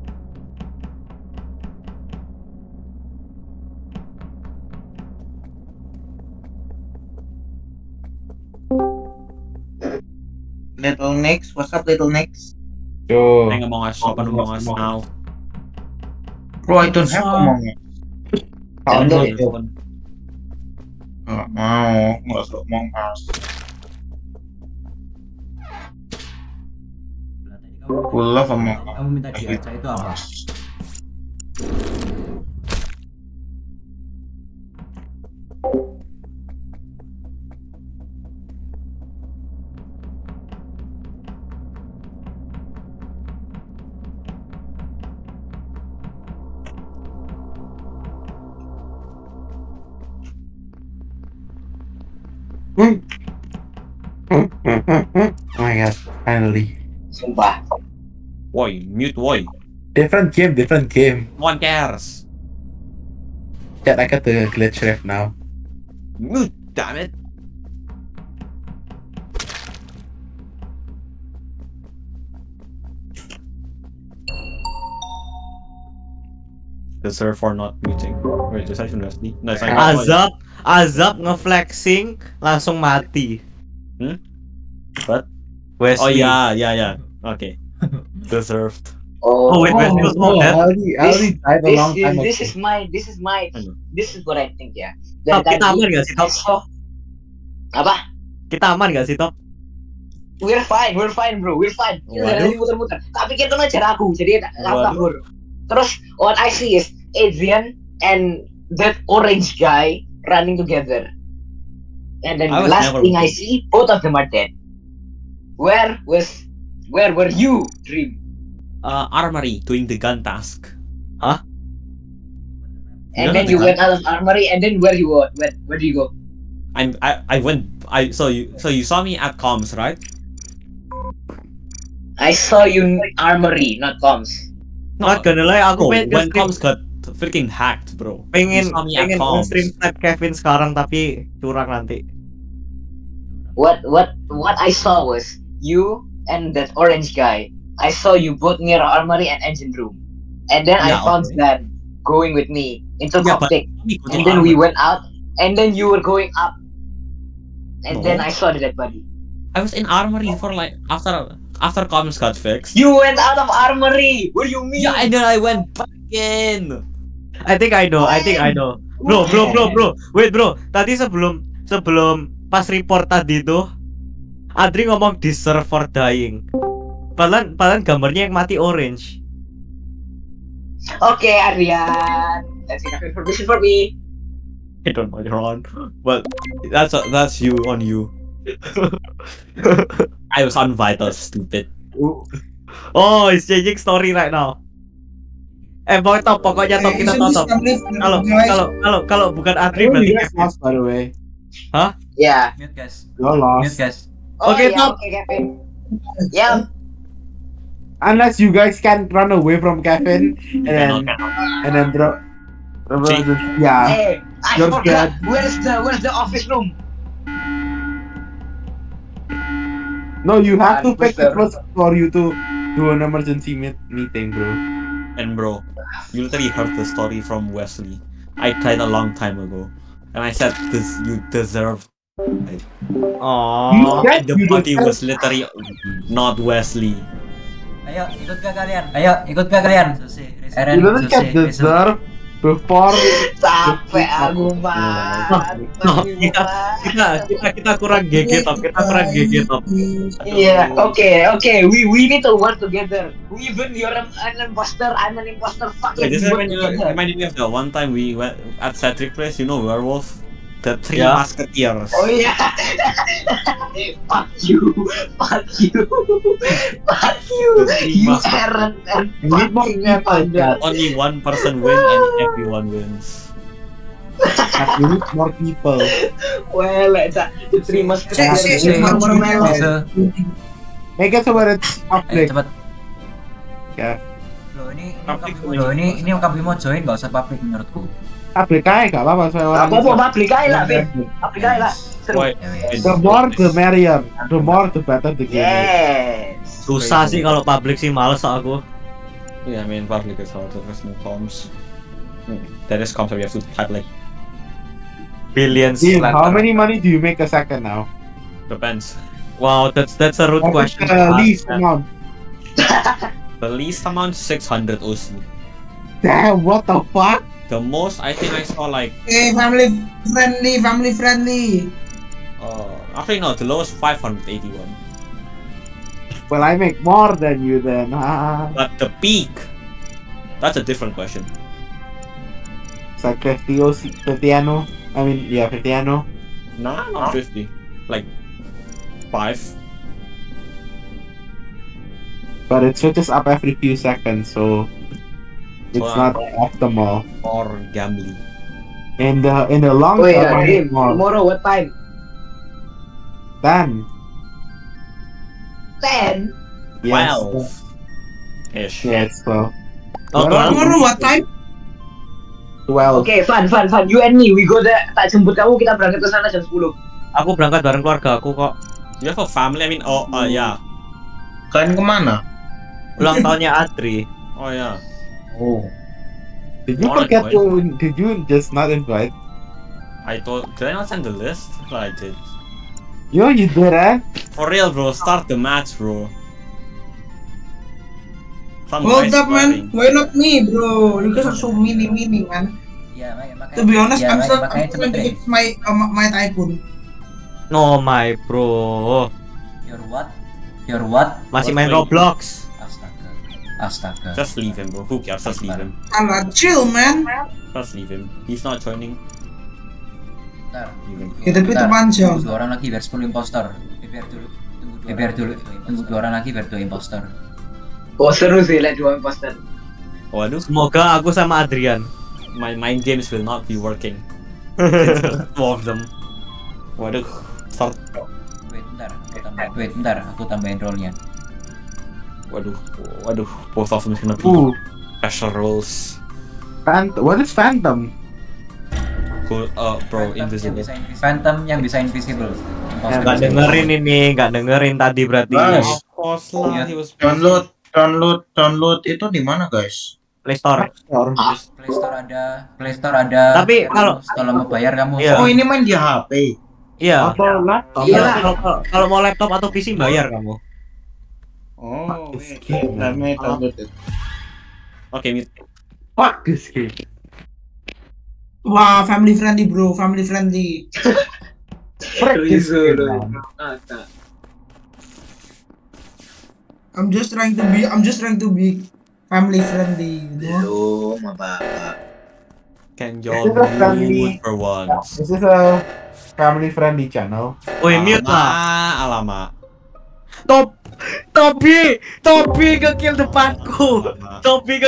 Little Nix, what's up, Little Nix? Yo. Playing Among Us now. Bro, I don't have Among Us. Nggak mau Among Us. Kamu minta diaca itu apa? Oh my god, finally. Sumpah. Woi, mute woi. Different game, different game. No one cares. Yeah, I got the glitch ref now. Mute, damn it. Deserve or not muting. Wait, just actually Wesley. No, Azab ngeflexing langsung mati. Hmm? What? Wesley. Oh yeah, yeah, yeah. Okay. Deserved. Oh, wait, Wesley was not dead. This is what I think ya. Yeah. Kita aman nggak sih, Top? Apa? Kita aman nggak sih, Top? We're fine, bro, we're fine. Kita lagi muter-muter. Tapi kita nggak cara aku, jadi nggak bro. Terus what I see is Adrian and that orange guy running together, and then the last thing I see, both of them are dead. Where were you, Dream? Armory, doing the gun task. Huh? And then you went out of armory, and then where you were? Where do you go? So you saw me at comms, right? I saw you in armory, not comms. Not gonna lie, aku pengen comms got freaking hacked, bro. Pengen stream type Kevin sekarang tapi curang nanti. What I saw was you and that orange guy. I saw you both near armory and engine room, and then I found that going with me into cockpit, and then we went out, and then you were going up, and then I saw the dead body. I was in armory for like after comms got fixed. You went out of armory. What do you mean? Yeah, and then I went back in. I think I know. Bro. Wait, bro. Tadi sebelum pas report tadi tuh, Adri ngomong deserve for dying. Padahal gambarnya yang mati orange. Okay, Adrian. That's enough information for me. I don't know you're on, but that's you on you. I was on vital, stupid. Oh, it's changing story right now. Boy, Top, pokoknya Top, kita Top. Kalau bukan Adri berarti lost, by the way. Hah? Ya. Mute guys. Lost. Okay, Top. Yeah. Unless you guys can run away from Kevin and then drop. Yeah. Hey, I forgot. Where's the office room? No, you have to pick the first for you to do an emergency meeting, bro. And bro, you literally heard the story from Wesley. I tried a long time ago, and I said this. You deserve. Aww. And the body was literally not Wesley. Ayo, ikut ke kalian. Aaron, you get deserve before. Capek aku banget. Kita kurang GG, Top. Iya, oke. We need to work together. Even you're an imposter, fucking work together. Reminded me of the one time we went at Cedric place, you know, werewolf, the three musketeers. Oh yeah. Fuck you. You Aaron and fucking Evan. Only one person wins and everyone wins. At least more people. Well, it's the three musketeers. Make it so where it's public. Ya. Loh ini kamu mau join nggak usah publik menurutku. Publik aja nggak apa-apa soal orang. Publik aja lah, Ben. Publik aja lah. The more the merrier, the more the better the game. Yes. Susah sih kalau publik sih males aku. Yeah, I mean public is hard. There's no comms. That is comms. We have to type like. Billions. How many money do you make a second now? Depends. Wow, that's a rude question. The least amount. The least amount 600 USD. Damn, what the fuck? The most I think I saw like. Hey, family friendly. Actually no, the lowest 581. Well, I make more than you then. But the peak. That's a different question. It's like 50 anno. I mean, yeah, 50 anno. No, not 50. Like 5. But it switches up every few seconds, so it's not optimal. Or gambling. In the long term. Wait, tomorrow what time? 10. 10? Yes, 12-ish. Yeah, it's 12. Oh, tomorrow what time? 12. Okay, fun. You and me, we go there. Tak jemput kamu, kita berangkat ke sana jam 10. Aku berangkat bareng keluarga aku kok. You have a family, I mean, yeah. Kalian kemana? Ulang tahunnya Adri. Oh ya. Yeah. Oh. Did you forget to? Did you just not invite? Did I not send the list? I did. Yo, you did, eh? For real, bro. Start the match, bro. Hold up, man. Why not me, bro? You guys are so mini, man. Yeah, makanya. To be honest, yeah, I'm still my tycoon. No, my bro. Your what? Masih main Roblox. Astaga. Just leave him, bro. Who cares? Just leave him. I'm not chill, man. Just leave him. He's not joining. Kita pintu panjang. 2 orang lagi biar 10 imposter. Prepare dulu. Tunggu 2 orang lagi biar 2 imposter. Oh seru sih lihat 2 imposter. Waduh, semoga aku sama Adrian. My mind games will not be working. Two of them. Waduh, start. Wait bentar, aku tambahin rollnya. Waduh, both of them is gonna be special rolls. What is Phantom? Bro, invisible. Phantom yang bisa invisible. Gak dengerin ini, gak dengerin tadi berarti. Download itu di mana, guys? Play Store ada. Tapi kalau mau bayar kamu. Oh, ini main di HP. Iya. Atau laptop. Kalau mau laptop atau PC bayar kamu. Oh, oke, mute. Fuck this game. Wah, family friendly. I'm just trying to be family friendly, you know. Can y'all be good for once? This is a family friendly channel. Woi, mute lah. Alamak. Tobi nge-kill depanku. Tobi.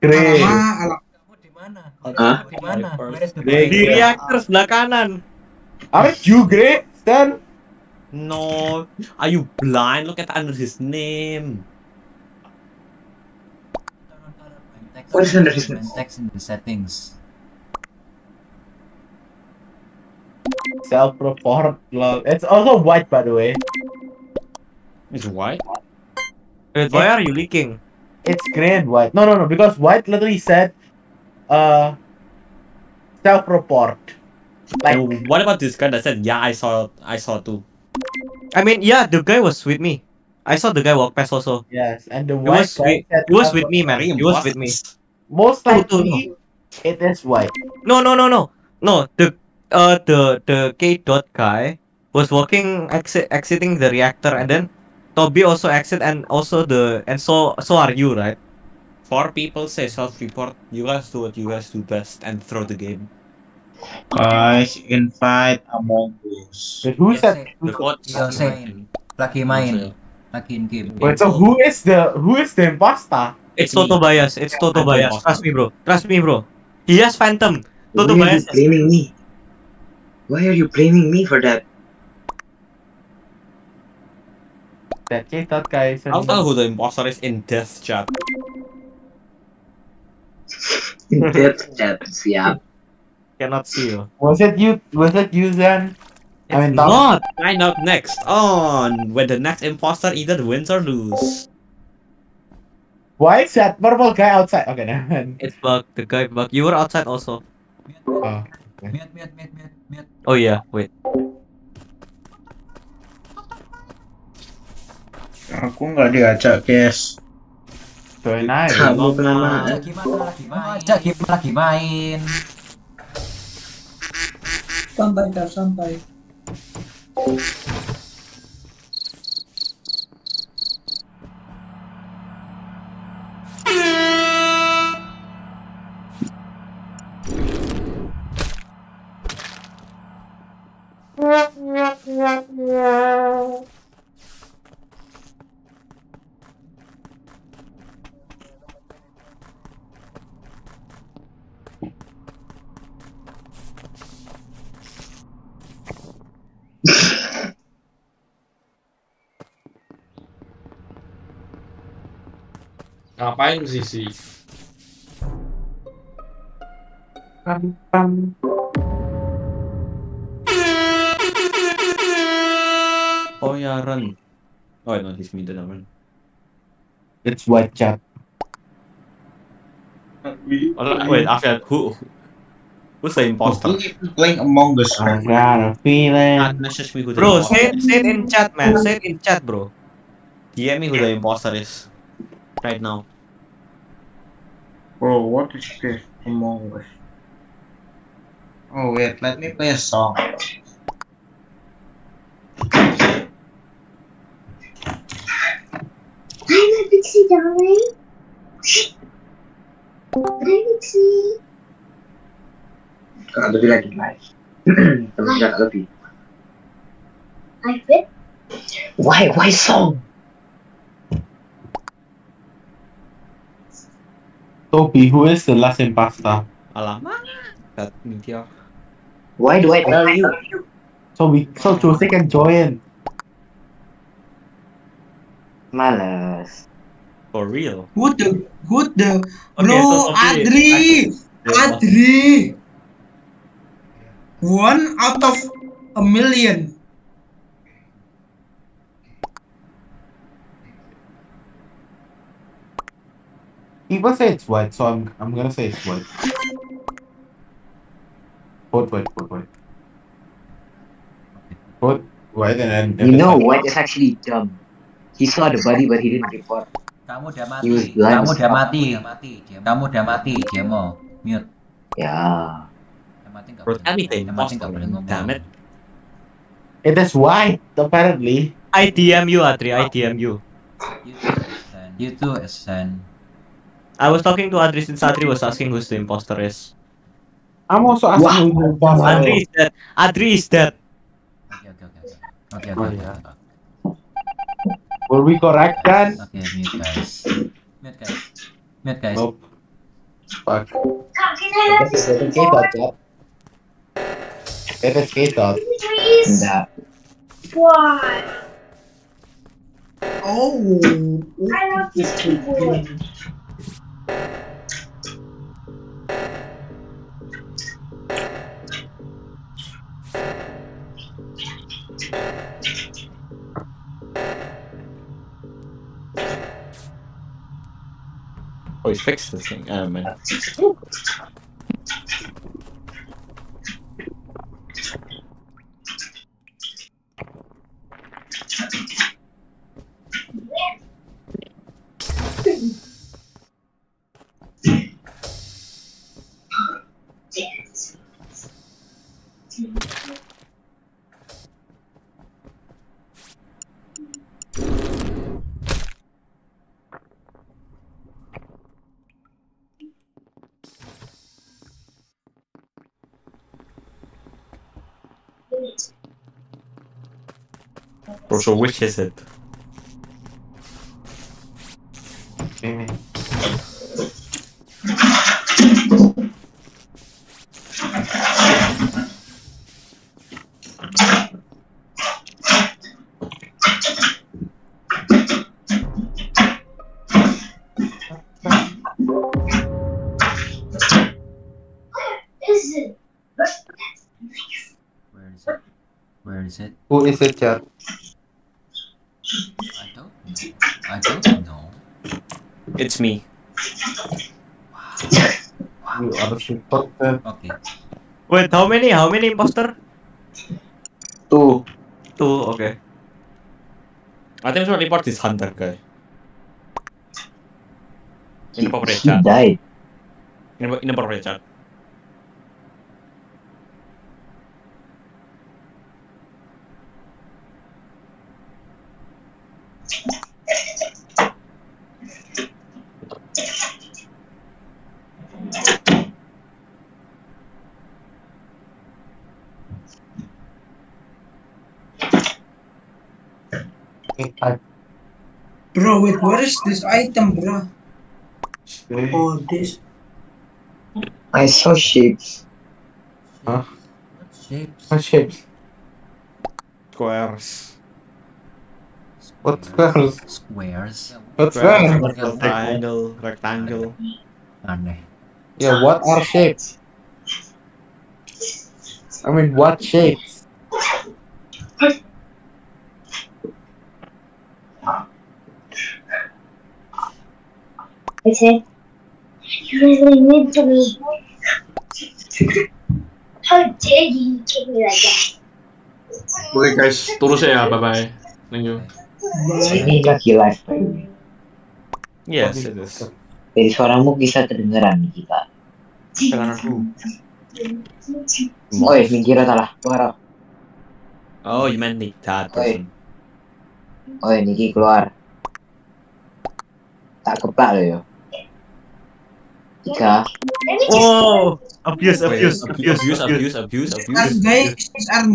Grey. Kamu di mana? Di reaktor sebelah kanan. Are you Grey? Stan? No. Are you blind? Look at under his name. What is under his name? Text in the settings. Self-report log. It's also white, by the way. It's white? Why are you leaking? It's grey and white. No, because white literally said self-report. Like, what about this guy that said, yeah, I saw too? I mean, yeah, the guy was with me. I saw the guy walk past also. Yes, and the white guy said he was with me, man. He was with me. Most likely, it is white. No, the K. guy was walking, exiting the reactor, and then Tobi also exit, and also the so are you, right? 4 people say self-report. You guys do what you guys do best and throw the game. Guys, invite Among Us. Who said? Jose. Lagi main game. Wait, so who is the imposter? It's Totobayas. Trust me, bro. He has Phantom. Totobayas. Why are you blaming me for that? I'll tell who the imposter is in death chat. In death chat, yeah. Cannot see you. Was it you, Zen? I mean, not! Find out next on when the next imposter either wins or loses. Why is that purple guy outside? Okay, nevermind. It's bug. The guy bug. You were outside also. Oh, mute. Oh yeah, wait. Aku nggak diajak, guys. Join aja. Lagi main. Santai. Ngapain sih sih? Oh ya, Ren. Oh, I don't his me the number. It's white chat. Oh, wait, after who's the imposter? Playing Among Us. I got a feeling. Bro, say in chat, man. Say in chat, bro. DM me who the imposter is right now. Bro, what is this Among Us? Oh wait, let me play a song. I'm a pixie, darling. I'm a pixie. God, Tobi lagi live. Tapi nggak Tobi. Live it? Why? Why song? Tobi, who is the last imposter? Alamak. That meteor. Why do I tell you? So Jose can join. Males. For real. Who the? Okay, no, so Adri. One out of a million. People say it's white, so I'm gonna say it's white. Vote white, and then. You know, white is actually dumb. He saw the body, but he didn't report. Kamu udah mati. Kamu udah mati. Dia mau mute. Ya. Mati nggak boleh ngomong. Damn it. It is white, apparently. I DM you, Adri. I DM you. You too, Zen. I was talking to Adri since Adri was asking who the imposter is. I'm also asking who the imposter is. Adri is dead. Okay. Were we correct, guys? Okay, mute guys. Nope. Fuck. It is K-Dot. Nah. Why? Oh. I love this keyboard. Always fix this thing. Oh man. So which is it? Okay. Where is it? Who is it, chat? I don't know. It's me. Wow. You are super. Okay. Wait, how many imposter? Two, okay. I think we should report this hunter guy. He died. In the proper chat. Bro, wait, what is this item, bro? Oh, this. I saw shapes. Huh? What shapes? Squares. What squares? Squares. What squares? Rectangle. Rectangle. Aneh. Yeah, what are shapes? I mean, what shapes? I said, you really need to me. How dare you treat me like that? Oke guys, terus ya, bye bye. Thank you. Ini lagi live by the way. Yes, it is. Jadi suaramu bisa terdengaran di kita. Sekarang aku. Oi, minggir atalah, keluar. Oh, you meant Niki. Oi, Niki keluar. Tak keplak lo yo. Tiga. Oh, abuse. Aaron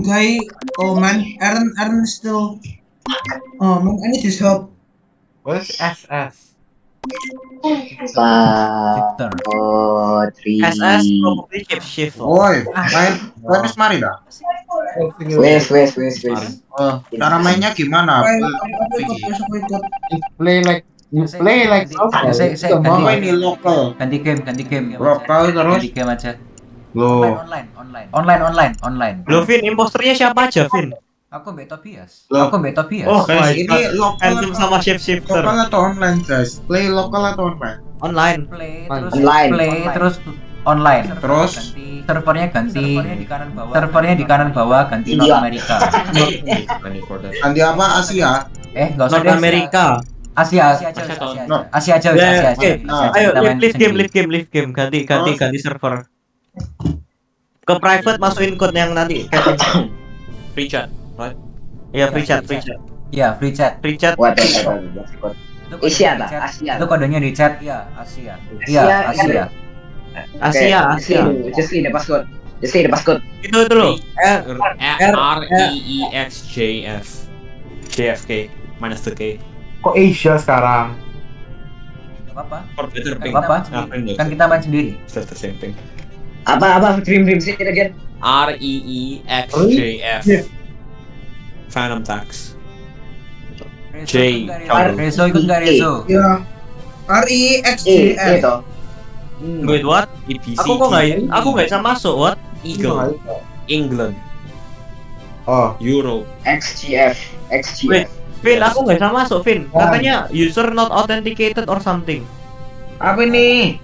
guy. Oh man, Aaron still. Oh man, I need his help. Where's SS? Oh, three. SS probably kept shift. Oi, main Mas Marida. Wes. Cara mainnya gimana? You play like local. Mau ini local. Ganti game ya. Local terus. Ganti game aja. Lo. Online. Lo Finn, imposternya siapa aja Finn? Aku Mbak Tobias. Oh guys, ini local sama shapeshifter. Local atau online guys? Play local atau online? Online. Terus servernya di kanan bawah ganti North America. Ganti apa? Asia? Enggak usah North America. Asia aja. Ayo, lift game. Ganti server. Ke private masukin code yang nanti. Free chat, right? Iya, free chat. Iya, free chat. Asia. Itu kodenya di chat. Iya, Asia. Just ini passcode. Itu loh. REEXJF. JFK -2K. Kok Asia sekarang? Gak apa-apa. Kan kita main sendiri. Apa dream sih again? REEXJF. Phantom Tax. J. Rezo ikut nggak Rezo? Iya. REEXJF. Wait what? Aku nggak bisa masuk what? Eagle. England. Oh. Euro. XGF. Finn, aku nggak bisa masuk, Finn. Katanya user not authenticated or something. Apa ini?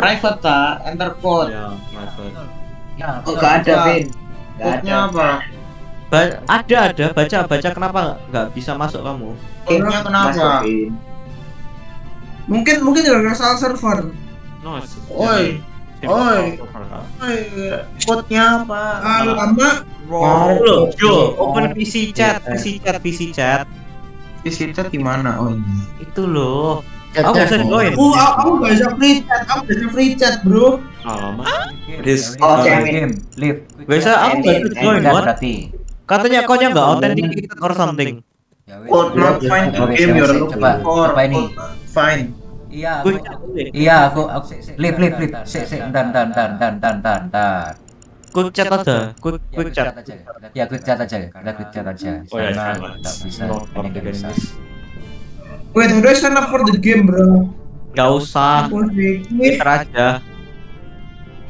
Private ta? Enter code. Ya, private. Oh, nggak ada, Finn. Code-nya apa? Ada. Baca. Kenapa nggak bisa masuk kamu? Code-nya kenapa? Mungkin ada salah server. Oi. Code-nya apa? Jo, open PC chat. Chat di mana? Oh ini. Itu loh. Aku enggak bisa free chat, bro. Discord game. Biasa aku enggak bisa join berarti. Katanya kodenya enggak authenticated or something. Code not find game your coba ini. Find. Iya, aku flip. Dan. Quick chat aja. Enggak bisa. Wait, how do I sign up for the game, bro? Gak usah. Peter aja.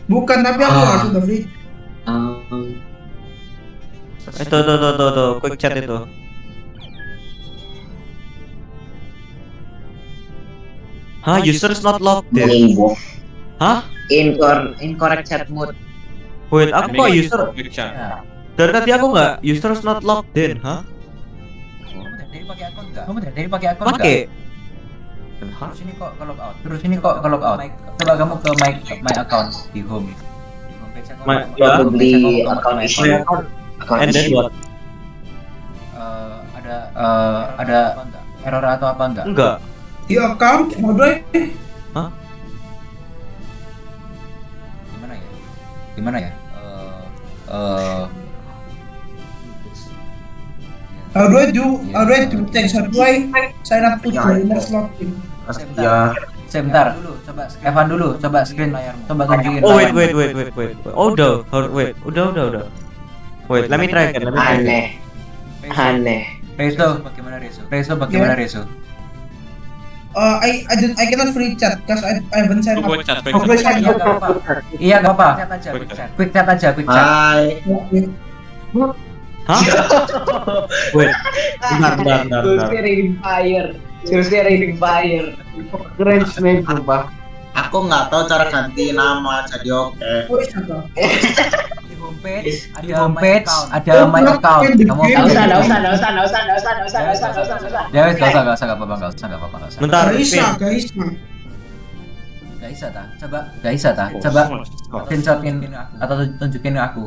Bukan, tapi aku harus udah free. Itu, quick chat itu. Hah, user is not logged in. Hah? Incorrect chat mode. Wait, aku kok user? Dari tadi aku nggak, user is not logged in, hah? Kamu dari pakai akun nggak? Pakai. Terus ini kok ke log out? Coba kamu ke my account di home. Probably account. And then what? Ada error atau apa nggak? Enggak. Di account mode? Hah? Gimana ya? How do I do things? How do I sign up to joiners login? Sebentar. Coba screen layar. Coba tunjukin. Oh wait. Udah. Wait, let me try again. Aneh. Rezo, bagaimana Rezo? I cannot free chat because I haven't set up. Iya, enggak apa. Quick chat aja. Hai. Hah? Wait. Bentar. Seriously ring fire. Keren snake berubah. Aku nggak tahu cara ganti nama, jadi oke. Di homepage ada my account. Kamu nggak usah. Bentar, Coba. Screenshotin atau tunjukin aku.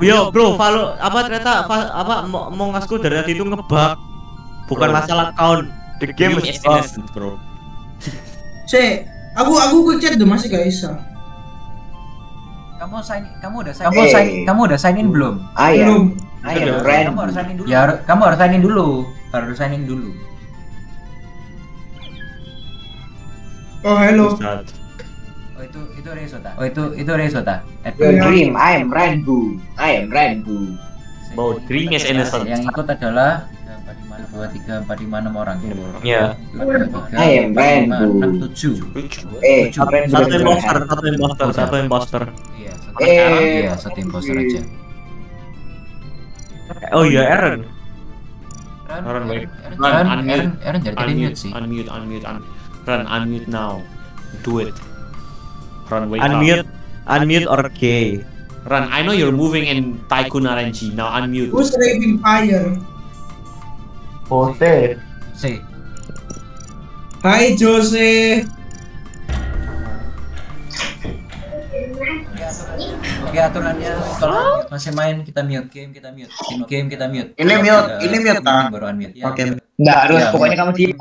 Yo bro, follow apa ternyata apa mau ngasku dari tadi itu ngebug. Bukan masalah account. The game is innocent, bro. C, aku quick chat masih gak bisa. Kamu udah sign in belum? Belum. Ayo, kamu harus sign in dulu. Ya, kamu harus sign in dulu. Oh, hello. Oh, itu Rezo ta? Dream, I am Rainbow. Bahwa Dream is innocent. Yang ikut adalah 2, 3, 4, 5, 6 orang. Iya. I am Rainbow. 6, 7. Satu imposter. Iya, satu imposter aja. Oh iya, Aaron jadi tadi mute sih. Unmute. Run, unmute now. Do it. Run, wake up. Unmute or gay. Run, I know you're moving in Tycoon RNG. Now unmute. Who's raving fire? Jose. Say. Hi, Jose. Oke, aturannya kalau masih main kita mute, game kita mute. Ini mute ta? Baru unmute. Oke. Enggak, harus pokoknya kamu diem.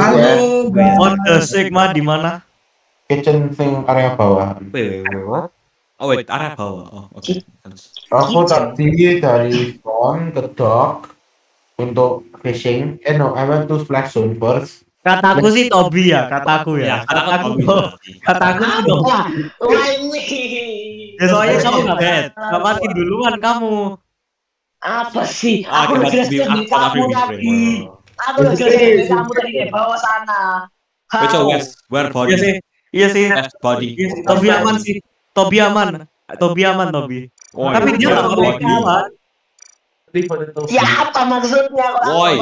Halo, on the Sigma di mana? Kitchen thing area bawah. Wait, area bawah. Oke. Aku tadi dari phone ke dock untuk fishing. No, I went to splash zone first. Kataku sih Tobi ya, kataku Tobi. Soalnya kamu nggak bad, nggak mati duluan kamu. Apa sih? Aku berhasil di kamu lagi. Aku juga kamu tadi ke bawah sana. Iya sih. Tobi aman. Tapi dia nggak boleh. Ya apa maksudnya? Woi,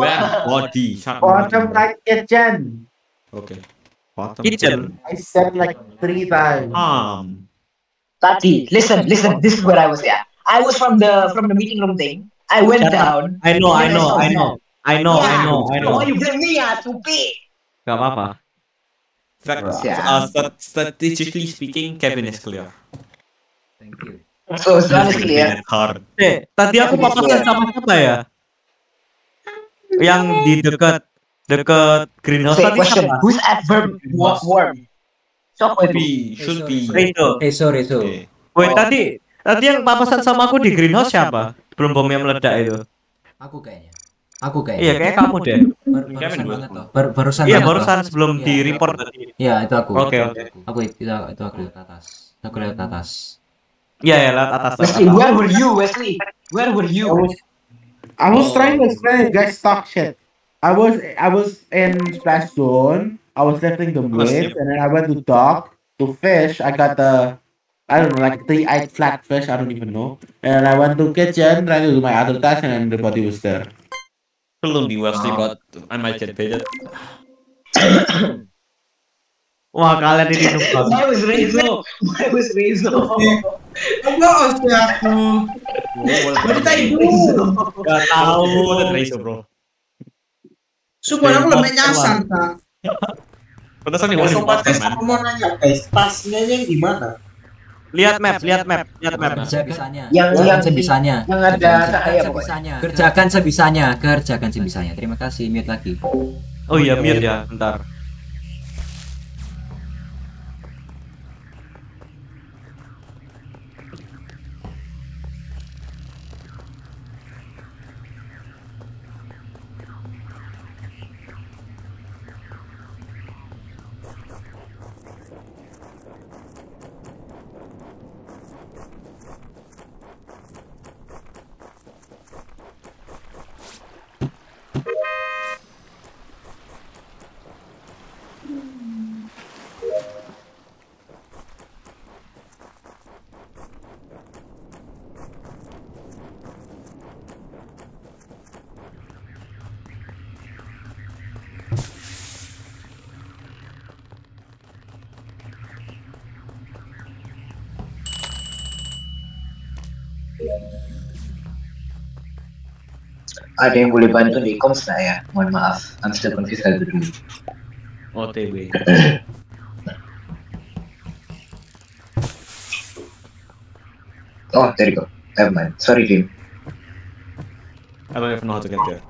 where body? Bottom right kitchen. Oke. Bottom kitchen. I said like 3 times. Tadi, listen. This is where I was at. I was from the meeting room thing. I went down. I know. Oh, you blame me, stupid. Gak apa-apa. Statistically speaking, Kevin is clear. Thank you. So, Zen is clear. Tadi aku papasan sama siapa ya? Yang di dekat greenhouse tadi siapa? Who's adverb was warm? Should be. Rezo. Wait, tadi yang papasan sama aku di greenhouse siapa? Belum bom yang meledak itu. Aku kayaknya. Aku kayaknya. Iya, kayak kamu deh. Barusan banget toh. Barusan. Iya, barusan sebelum di report tadi. Iya, itu aku. Oke, oke. Aku itu aku lihat atas. Aku lihat atas. Iya, ya, lihat atas. Wesley, where were you, Wesley? Where were you? I was trying to explain guys stock shit. I was in splash zone. I was lifting the weights and then I went to dock to fish. I got the I don't know, like three-eyed flatfish. I don't even know. And I went to kitchen trying to do my other task and then the body was there. Belum di Wesley, but I might get paid. Wah, kalian ini nukar. I was Rezo. Enggak usah aku. Berita ibu. Gak tau. Rezo, bro. Sumpah aku lebih nyasar, Kak. Pantesan nih, mau nanya, guys. Tasnya yang di mana? Lihat map. Kerjakan sebisanya. Terima kasih, mute lagi. Oh iya, mute ya, bentar. Ada yang boleh bantu di koms nggak ya? Mohon maaf, I'm still confused lagi dulu. OTW. Oh, there you go. Never mind. Sorry, Dream. I don't even know how to get there.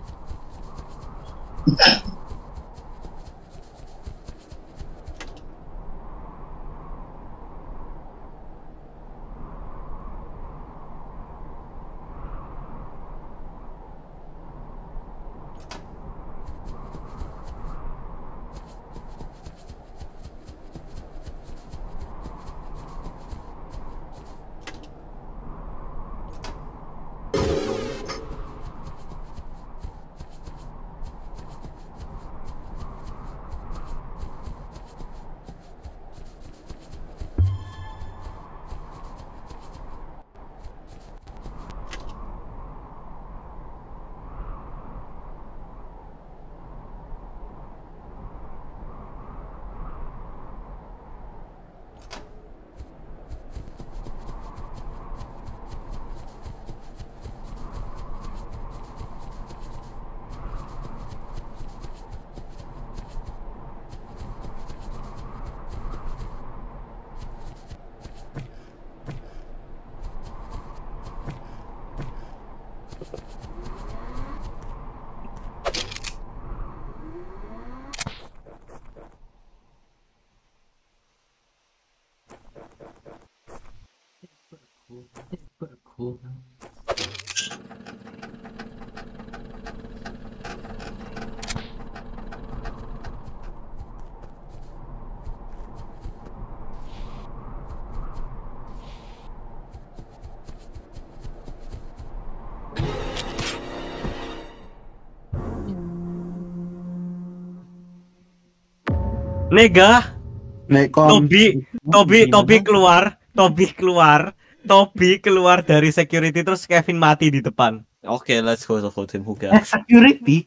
Tobi keluar dari security terus Kevin mati di depan. Oke, let's go to team Huga. Security?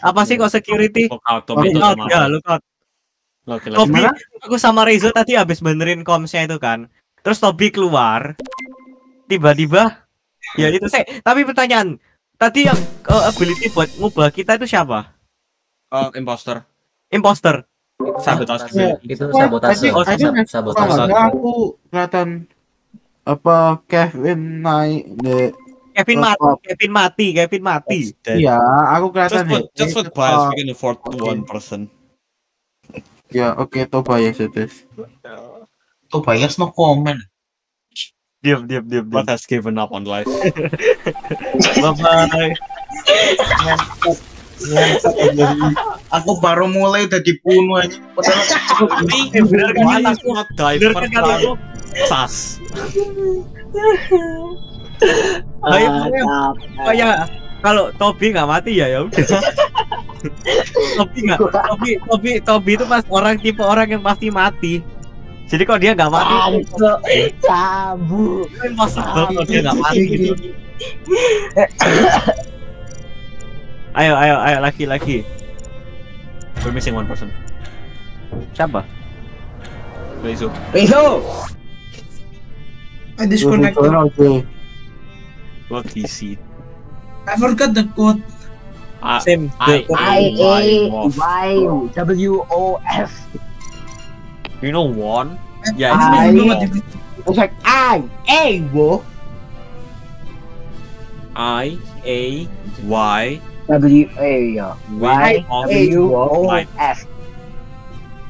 Apa sih kok security? Lookout. Tobi, aku sama Rezo tadi habis benerin komsnya itu kan. Terus Tobi keluar. Tiba-tiba ya itu sih. Tapi pertanyaan, tadi yang ability buat ngubah kita itu siapa? Imposter. Sabotase. Aku kelihatan apa Kevin naik deh. Kevin mati. Iya, aku kelihatan deh. Just for class we can afford one person. Ya, oke, Tobias itu. Tobias no comment. Diam. But has given up on life. Bye bye. Aku baru mulai udah dibunuh aja. Ini benar kan aku diver baru sas. Kayak kalau Tobi nggak mati ya ya udah. Tobi itu pas orang tipe orang yang pasti mati. Jadi kalau dia nggak mati, tabu. Impossible kalau dia nggak mati gitu. Ayo laki-laki. We're missing one person. Siapa? Rezo. I disconnected. What is it? I forgot the code. Same. IAYWOF. You know one? Yeah. It's like IAYWOF. Hey,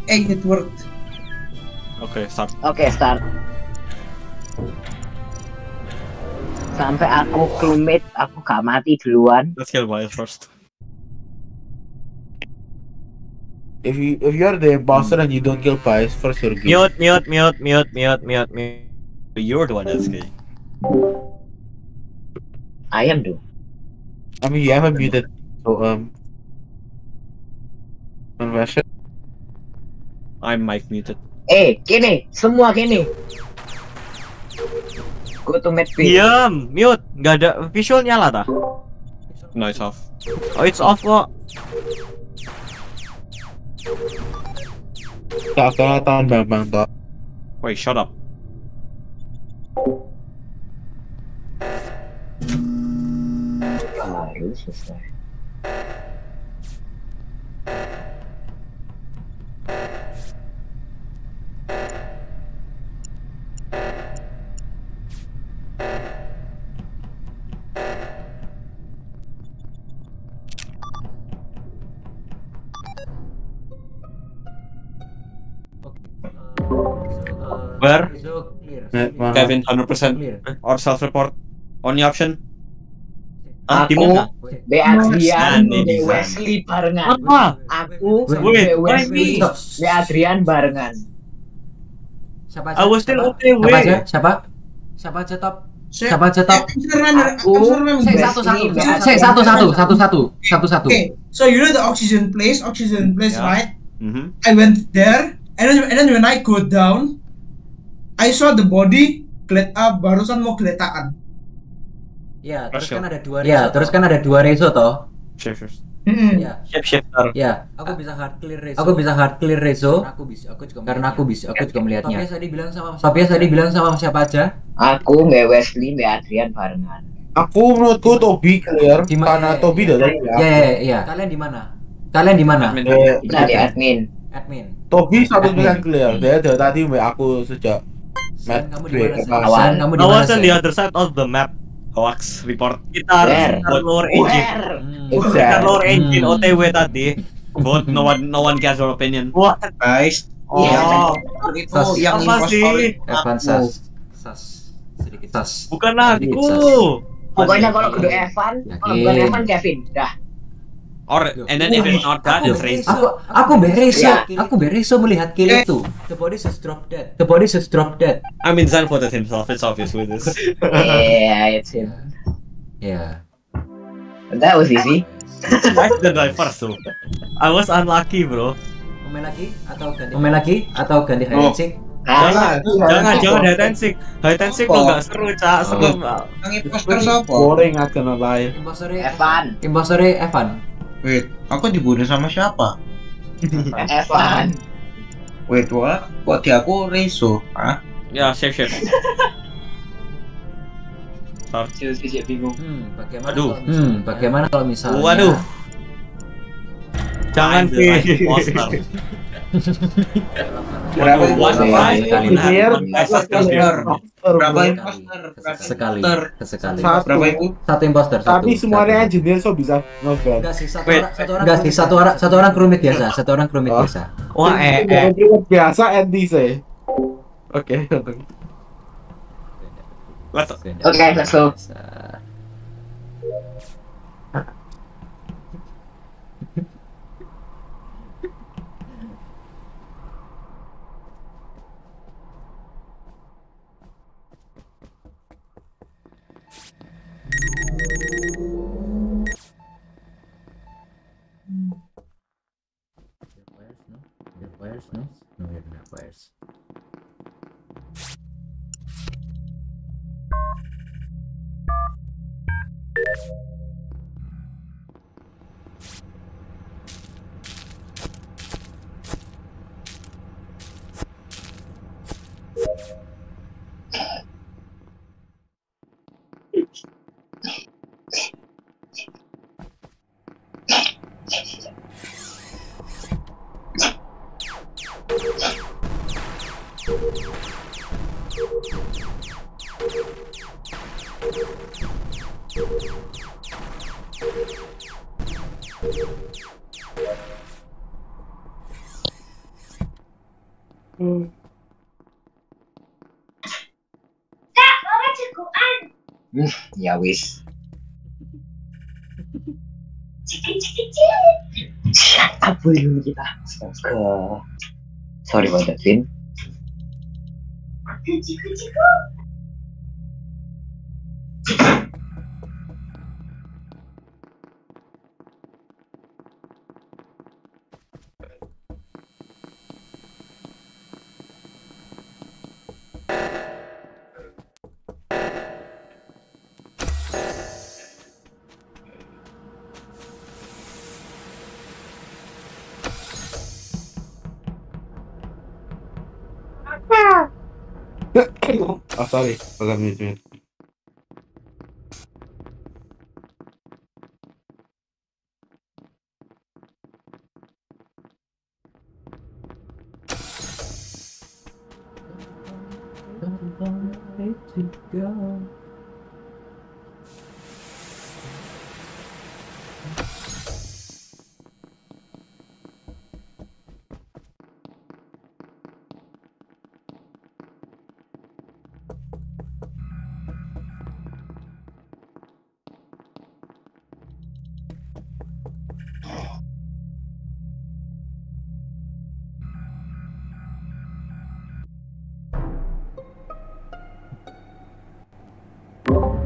it worked. Okay, start. Sampai aku klumit, aku gak mati duluan. Let's kill Wild first. If you are the bastard and you don't kill Pies first, you're good. Mute. You're the one that's gay. I am though. I mean, you haven't muted, so Conversion. I'm mic muted. Gini, semua gini. Go to mute. Diam, mute. Nggak ada visual nyala ta? No, it's off. Oh, it's off kok. Tak salah tahun bang tak. Wait, shut up. Ah, ini selesai. Where? Kevin 100% or self-report. Only option. Aku Adrian Wesley barengan. Aku Wesley Adrian barengan. Siapa aja top? Satu. Okay, so you know the oxygen place, right? I went there, and then when I go down, I saw the body barusan mau geletaan. Ya, terus kan ada dua Rezo. Toh. Shifter. Ya, aku bisa hard clear Rezo. Karena aku juga melihatnya. Tapi tadi bilang sama siapa aja? Aku Mbak Wesley, Mbak Adrian barengan. Aku menurutku Tobi clear. Karena Tobi udah tadi. Iya. Kalian di mana? Kita di admin. Tobi satu bilang clear. Dia dari tadi aku sejak Zen, kamu di other side of the map. Hoax report. Kita harus keluar engine OTW tadi. But no one cares your opinion. What guys? Itu yang impostor. Evan sas. Bukan aku. Pokoknya kalau kedua Evan Kevin. Dah. Or and then if it's not that, it's Rezo. Aku bereso melihat kill itu. The body is dropped dead. I mean, Zen voted himself. It's obvious with this. Yeah, it's him. Yeah. That was easy. I didn't die first though. I was unlucky, bro. Main lagi atau ganti hide and seek? Jangan hide and seek lo nggak seru cak. Impostor siapa? Boring aja nolai. Impostor Evan. Wait, aku dibunuh sama siapa? Evan. Wait, what? Kok di aku Rezo? Hah? Ya, safe. Sorry, bingung. Bagaimana kalau misalnya? Waduh. Jangan sih. Berapa sekali? Satu imposter. Tapi semuanya engineer so bisa novel. Enggak sih, satu orang kerumit biasa, Wah, biasa NDC. Oke, let's go. wires, no? No, we have enough wires. Ya wis. Apa dulu kita? Sorry buat Finn. Oh, sorry, forgot me to it.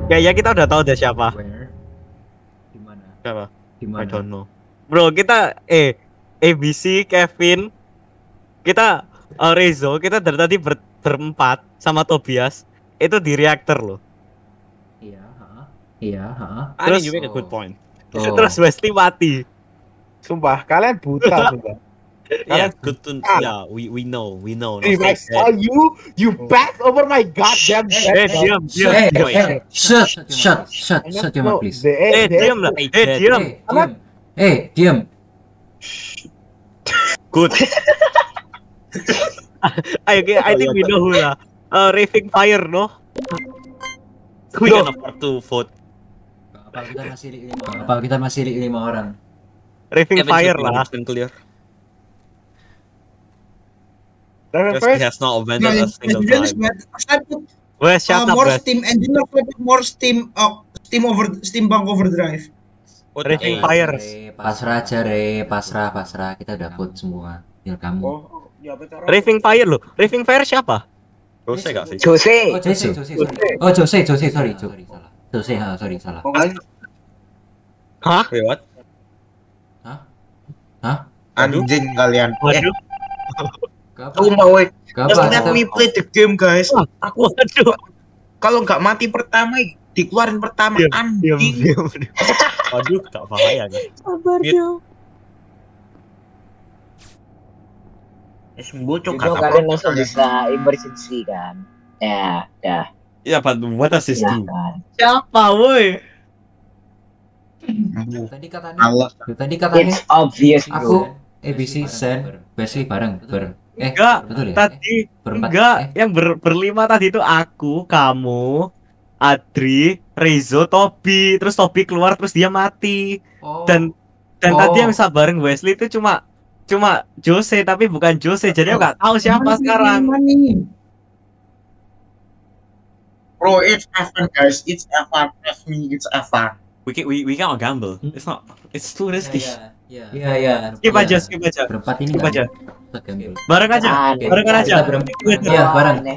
Kayaknya kita udah tahu deh siapa. Di mana? Siapa? Di mana? I don't know. Bro, kita ABC, Kevin, kita Rezo, kita dari tadi berempat sama Tobias itu di reaktor loh. Iya, heeh. Iya, heeh. Terus you make a good point. Oh. Terus Wesley mati. Sumpah, kalian buta sumpah. Ya, good to yeah, we know. You back over my goddamn head. Shut your mouth, please. Diam. Good. I think we know who lah. Raving Fire, no? We can afford to vote. Apa kita masih lima orang? Raving Fire lah. Clear. He has not abandoned us single time. Well, shut up, more Steam engine, more Steam, Steampunk Overdrive. Raging Fires. Pasrah, kita udah vote semua. Deal kamu. Raging Fire loh. Raging Fire siapa? Jose nggak sih? Jose, sorry. Jose, salah. Hah? What? Hah? Anjing kalian. Waduh. Let me play the game guys. Aku kalau nggak mati pertama dikeluarin pertama anjing. Waduh, nggak bahaya kan? Sabar dong. Bocok kan? Kalian langsung bisa emergency kan? Ya. Iya, Pak. What does this do? Siapa, woi? Tadi katanya. It's obvious. Aku ABC Zen Wesley bareng enggak, betul ya? Tadi enggak, yang berlima tadi itu aku, kamu, Adri, Rezo, Tobi. Terus Tobi keluar, terus dia mati. Dan tadi yang bisa bareng Wesley itu cuma Jose, tapi bukan Jose. Jadi aku nggak tahu siapa sekarang. Bro, it's Evan guys, it's Evan, trust me, it's Evan. We can't gamble. It's too risky. Yeah. Skip aja. Berempat ini skip aja. Bareng aja.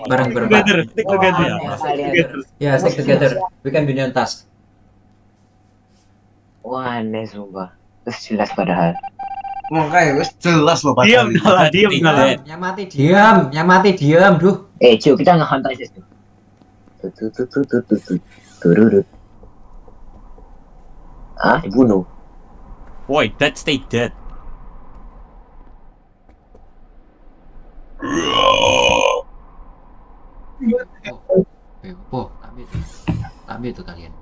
Bareng berempat. Stick together. Ya, stick together. We can be on task. Wah, aneh sumpah. Jelas padahal. Makanya wes jelas loh pacar. Diam lah, diam lah. Nyamati diam, duh. Eh, cuy, kita ngehantai sih. Ah, dibunuh. Woi, that stay dead. Oh, ambil itu kalian.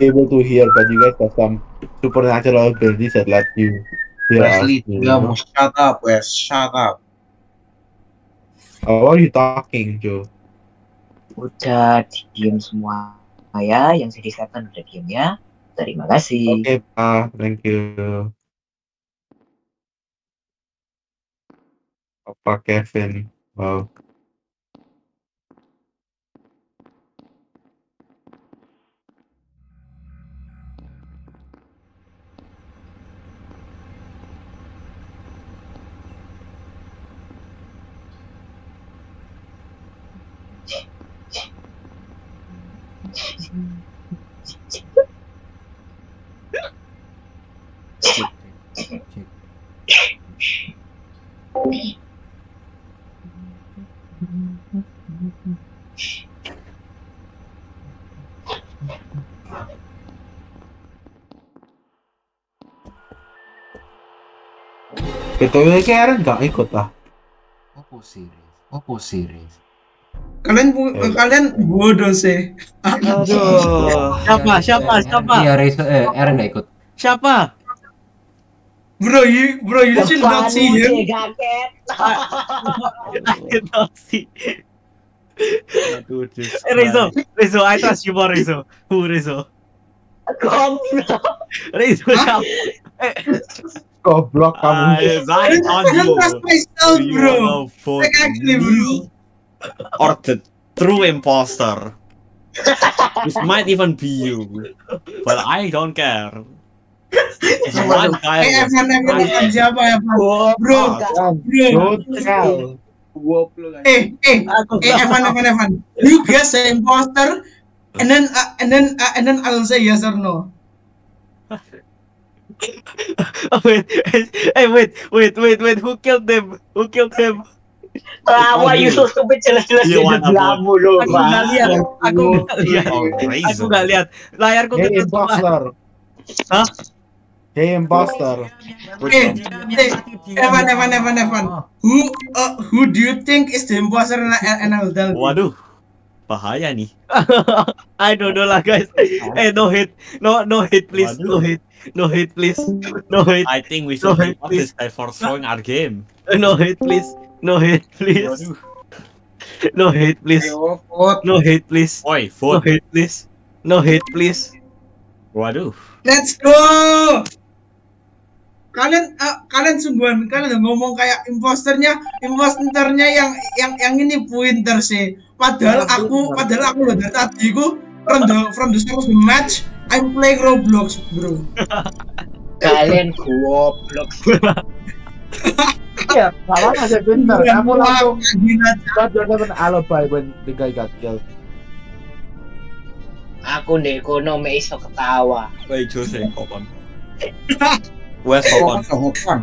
Able to hear, but you guys have some supernatural abilities that let you hear. Wesley, kamu shut up, Wes, shut up. How are you talking, Joe? Udah diem semua ya, yang sedih setan udah diem ya. Terima kasih. Oke, Pak, thank you. Opa Kevin, wow. Btw Aaron gak ikut lah. Opo series. Kalian bodoh sih. Aduh. Siapa? Iya Rezo, Aaron gak ikut. Siapa? Bro, you should not see him. I cannot see. Aduh, Rezo, I trust you more Rezo. Who Rezo? Rezo siapa? Goblok kamu. I don't trust myself, bro. Like actually, bro. Or the true imposter. This might even be you. But I don't care. One guy. Evan siapa ya, bro? Bro. Evan. You guess the imposter, and then I'll say yes or no. Wait, who killed him? Why you so stupid? Jelas-jelas dia belamu loh. Aku gak lihat. Layarku ketutupan. Hah? Hey, imposter. Evan. Who do you think is the imposter and I'll tell you? Waduh. Bahaya nih. I don't know lah guys. Eh, no hate please. No hate please. I think we should be on this guy for throwing our game. No hate please. No hate please. Oi, vote. No hate please. Waduh. Let's go. Kalian sungguhan, kalian ngomong kayak imposternya yang ini pointer sih. Padahal aku loh dari tadi ku from the start of the match. I'm playing Roblox, bro. Kalian goblok. Ya, salah aja bener. Kamu langsung jadikan alibi when the guy got killed. Aku ndek kono mek iso ketawa. Woi, Jose, kopon. Wes kopon.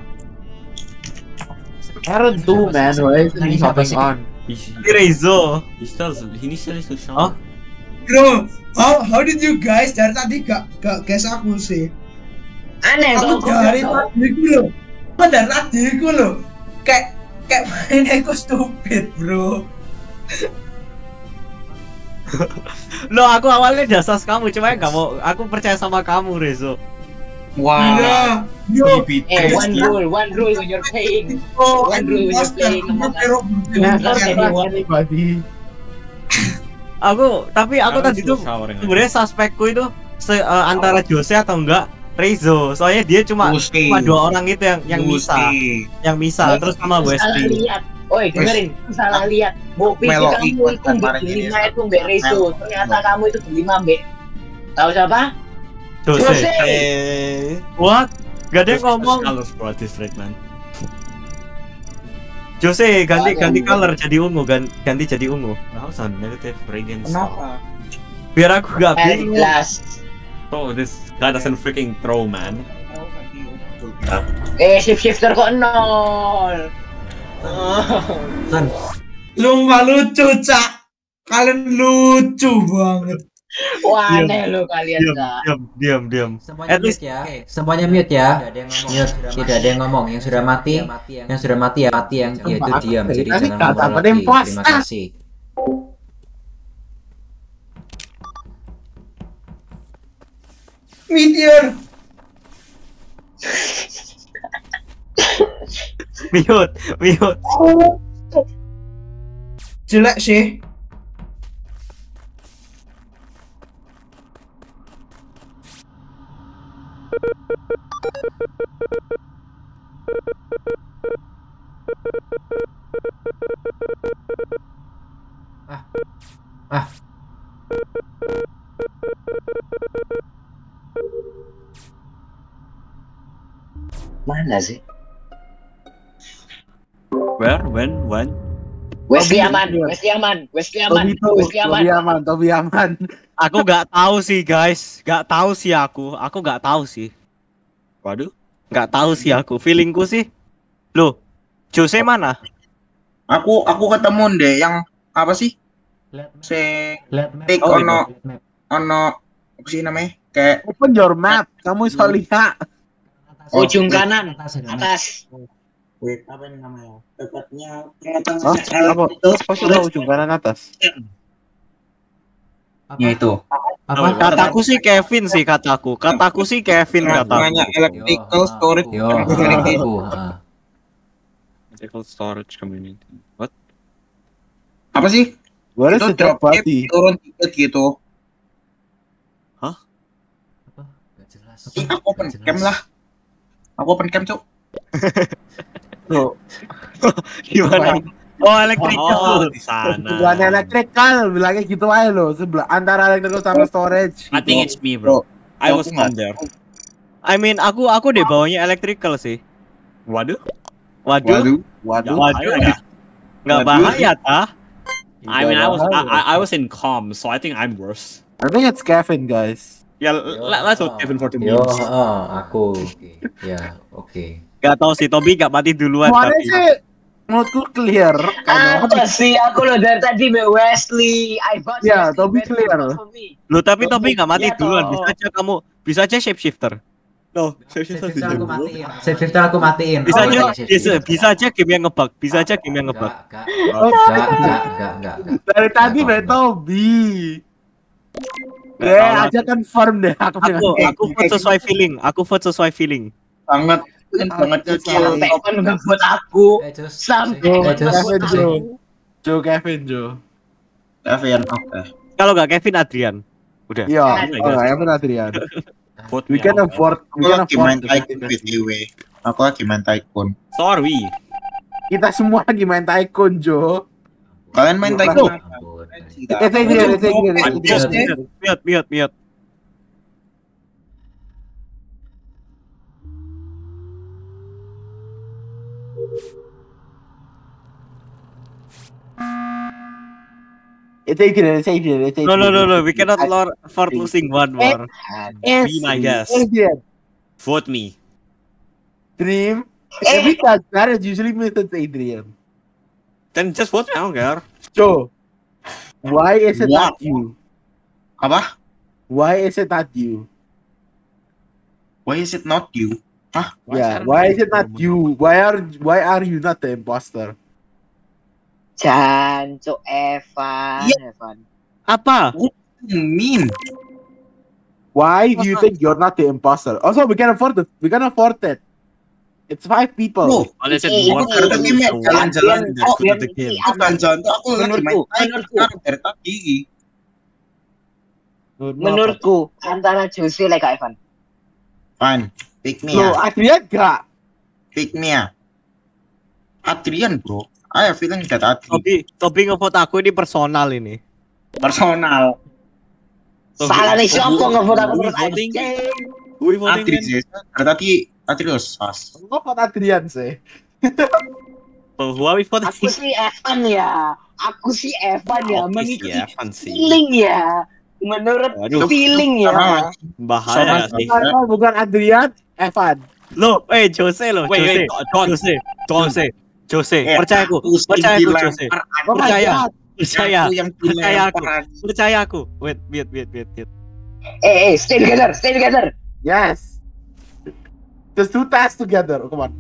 Aaron too, man, right? He's hopping on. Rezo. He still is to show. Bro, how did you guys dari tadi gak guess aku sih? Aneh aku dari tadi loh. Aku dari tadi loh. Kayak main aku stupid, bro. Loh, aku awalnya dasas kamu, cuma enggak mau aku percaya sama kamu, Rezo. Wah. Yo, one rule when you're playing. Oh, one rule when you're playing. Everybody. Tapi aku tadi tuh sebenarnya suspekku itu antara Jose atau enggak Rezo, soalnya dia cuma dua orang itu yang misal terus sama Wesley. Oi, dengerin, salah lihat. Bopi kamu itu berlima itu Mbak Rezo, ternyata kamu itu berlima Mbak. Tahu siapa? Jose. What? Gak ada yang ngomong. Jose ganti color jadi ungu, ganti jadi ungu. Kenapa? Biar aku gak bingung. Oh, this guy doesn't freaking throw, man. Eh, shifter ko nol. Kan. Lu nggak lucu, Cak. Kalian lucu banget. Wah, aneh lu kalian, Cak. Diam. Semuanya mute ya. Semuanya mute ya. Tidak ada yang ngomong. Yang sudah mati, yang itu diam. Jadi jangan ngomong lagi. Terima kasih. Meteor. Mute. Jelek sih. Ah. Mana sih? Where? When? When? Wesley aman. Aku nggak tahu sih guys, aku nggak tahu sih. Waduh, nggak tahu sih aku. Feelingku sih. Loh, Jose mana? Aku ketemu deh yang apa sih? Tik ono apa sih namanya? Kayak open your map. Kamu bisa lihat. Ujung kanan atas. Wait, apa yang namanya? Tepatnya apa? Ujung kanan atas. Ya itu. Apa? Kataku sih Kevin sih kataku. Namanya electrical storage. Electrical storage community. What? Apa sih? Gua itu drop turun tiket gitu. Hah? Apa? Gak jelas. Aku open cam lah. Cuk. Tuh. Gimana? Oh, elektrikal. Oh, di sana. Bukan elektrikal, bilangnya gitu aja lo. Sebelah antara elektrikal sama storage. I think it's me, bro. I was on there. I mean, aku deh bawanya elektrikal sih. Waduh. Enggak bahaya tah? I mean I was in calm, so I think I'm worse. I think it's Kevin, guys. Ya, let's go Kevin for the game. Aku. Ya, oke. Gak tau sih, Tobi gak mati duluan. Mana sih? Menurutku clear. Apa sih? Aku lo dari tadi Mbak Wesley. Ya, Tobi clear. Lo tapi Tobi gak mati duluan. Bisa aja kamu, bisa aja shape shifter. Loh, shape shifter aku matiin. Bisa aja game yang ngebug. Enggak. Dari tadi Mbak Tobi. Ya, aja confirm deh aku vote sesuai feeling. Sangat kecil. Open enggak buat aku. Kevin, oke. Kalau enggak Kevin Adrian. Udah. Iya, Kevin Adrian. We can afford aku lagi main Tycoon. Sorry. Kita semua lagi main Tycoon, Jo. Kalian main Tycoon? Miat. It's Adrian. No. We cannot afford losing one more. Be my guest. Vote me. Dream. Every time that is usually means Adrian. Then just vote me, I don't care. Joe. Why is it not you? Apa? Why is it not you? Hah? Yeah. Why is it not you? Why are you not the imposter? Janco Evan. Apa? What do you mean? Why do you think you're not the imposter? Also, we can afford it. It's 5 people. Oh, unless it's more. Jalan-jalan dari game. Aku lagi main dari tadi. Menurutku antara Jose like Evan. Fine, pick me. Bro, Adrian gak? Pick me ya. Adrian, bro. I have feeling that Adrian. Tobi ngevote aku ini personal ini. Salah nih siapa ngevote aku personal. Adrian, tadi Adrian sih. Aku sih Evan ya. Mengikuti feeling ya. Menurut feeling ya. Bahaya sih. Bukan Adrian, Evan. Lo, Jose lo. Jose. Percaya aku. Wait. Stay together. Yes. Just do tasks together. Come on.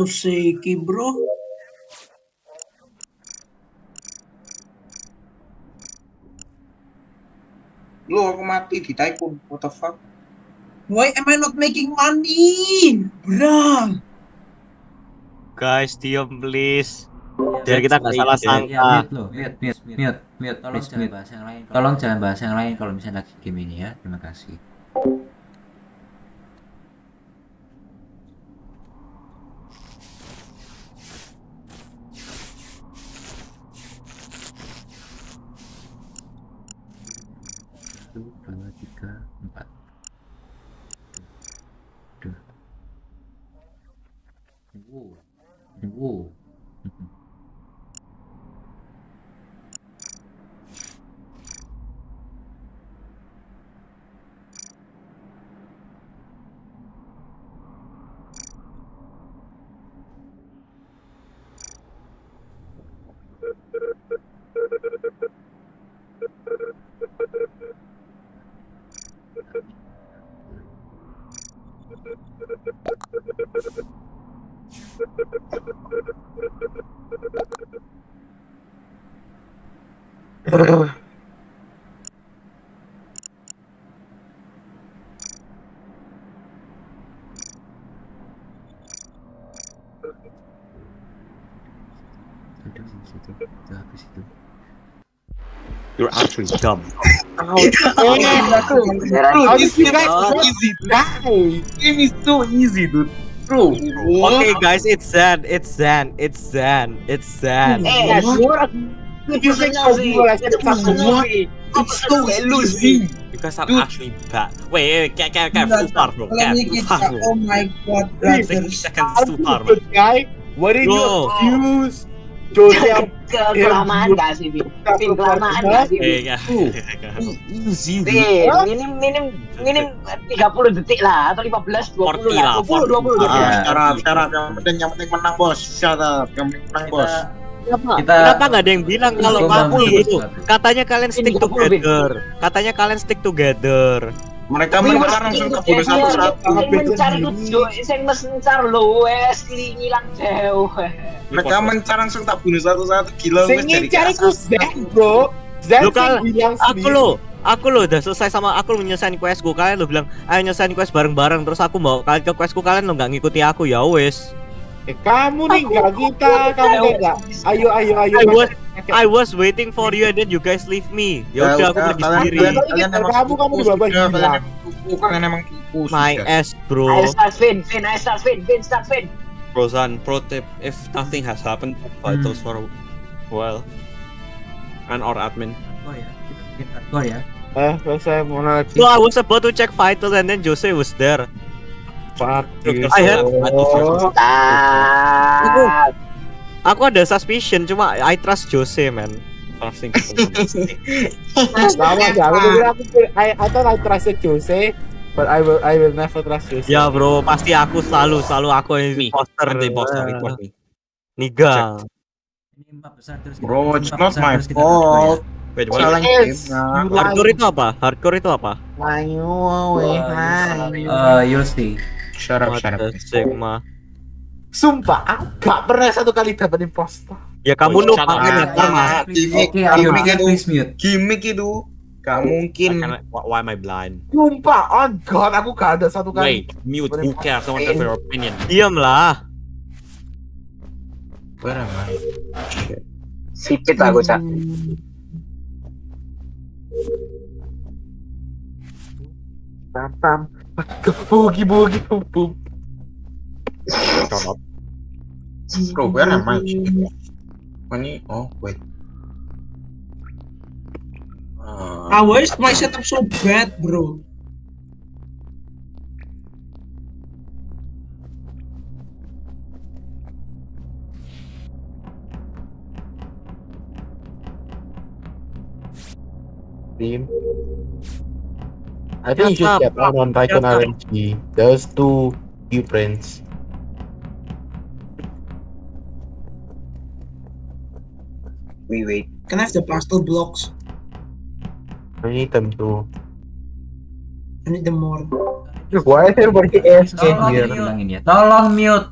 Apa sih iki, bro? Lu aku mati di tycoon, what the fuck? Why am I not making money? Bro. Guys, diam please. Biar kita enggak salah sangka. Mute. Tolong jangan bahas yang lain. Kalau misalnya lagi game ini ya. Terima kasih. You're actually dumb. This game is so easy, dude. True. Okay, guys, it's Zen. Hey, it's so easy. Because I'm actually bad. Wait, full power, bro. Oh my god, brother. 60 seconds full power, bro. Guy, what did you use? Kelamaan gak sih, Finn? Easy. Minim 30 detik lah, atau 15, 20 lah. 20 detik. Cara yang penting menang, bos. Kenapa nggak ada yang bilang kalau makul gitu? Katanya kalian stick together. Mereka mengarang serta bodoh satu-satu. Saya mencar lo, Wesley ngilang jauh. Mereka mencarang serta bodoh satu-satu, gila. Saya ngincar itu Zen, bro. Zen bilang sendiri. Aku udah selesai sama aku menyelesaikan questku. Kalian lo bilang, ayo nyelesain quest bareng-bareng. Terus aku mau kalian ke questku, kalian lo nggak ngikuti aku, ya wes. Kamu nih nggak kita, kamu nggak. Ayo. I was waiting for you and then you guys leave me. Ya udah aku pergi sendiri. Kamu di bawah hilang. Kalian emang tipu. My ass, bro. I start Finn. Brozan, pro tip: if nothing has happened, vitals for a while. And or admin. Oh ya. Saya mau lagi. So I was about to check vitals and then Jose was there. Aku ada suspicion, cuma I trust Jose, man. Trusting. I thought I trusted Jose, but I will never trust Jose. Ya bro, pasti aku selalu aku yang imposter report nih. Niga. Bro, it's not my fault. Wait, hardcore itu apa? Hardcore itu apa? You'll see. Syarat-syarat Sigma. Sumpah, gak pernah satu kali dapat imposter. Ya kamu noob banget sama. Gimik itu. Gak mungkin. Why am I blind? Sumpah, on God, aku gak ada satu kali. Wait, mute, who cares? I want to have your opinion. Diamlah. Where am I? Sipit aku, Cak. Tam-tam. Bugi-bugi, bum-bum. Bro, where am I? Ini, oh, wait. Why is my setup so bad, bro? Dream. I think you should get out on Tycoon RNG. There's two new prints. Wait. Can I have the pastel blocks? I need them too. I need them more. Why is everybody AFK here? Tolong mute.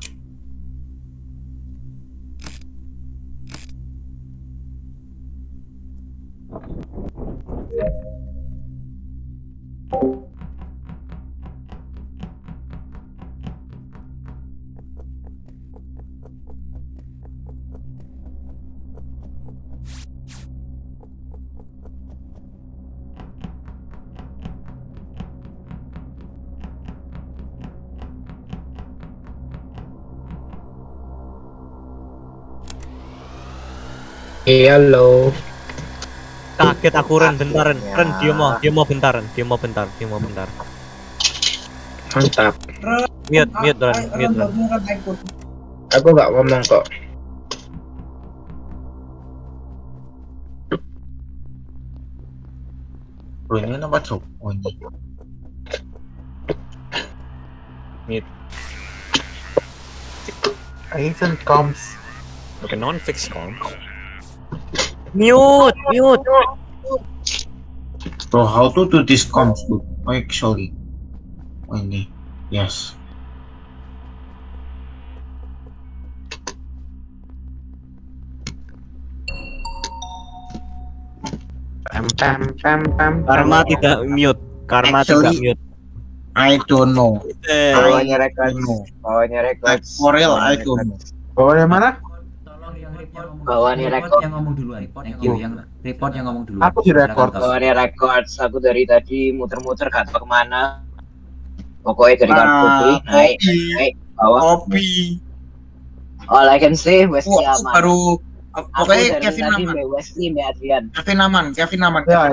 Halo. Kaget aku Ren, bentaran. Ren, dia mau bentar. Mantap. Mute Ren, mute Ren. Aku nggak ngomong kok. Bro, ini kenapa cok? Mute. Aizen comes. Oke, non-fix comes. Mute. So how to do this comms? Actually, ini, yes. Karma tidak mute. I don't know. Bawahnya record. For real, I don't know. Bawahnya mana? Bawaannya record yang ngomong dulu, report yang ngomong dulu. Aku di record. Bawaannya record. Aku dari tadi muter-muter gak tau kemana. Pokoknya dari kartu kopi naik bawah. Kopi. All I can say Wesley aman. Baru pokoknya Kevin aman. Wesley, Adrian. Kevin aman. Ya.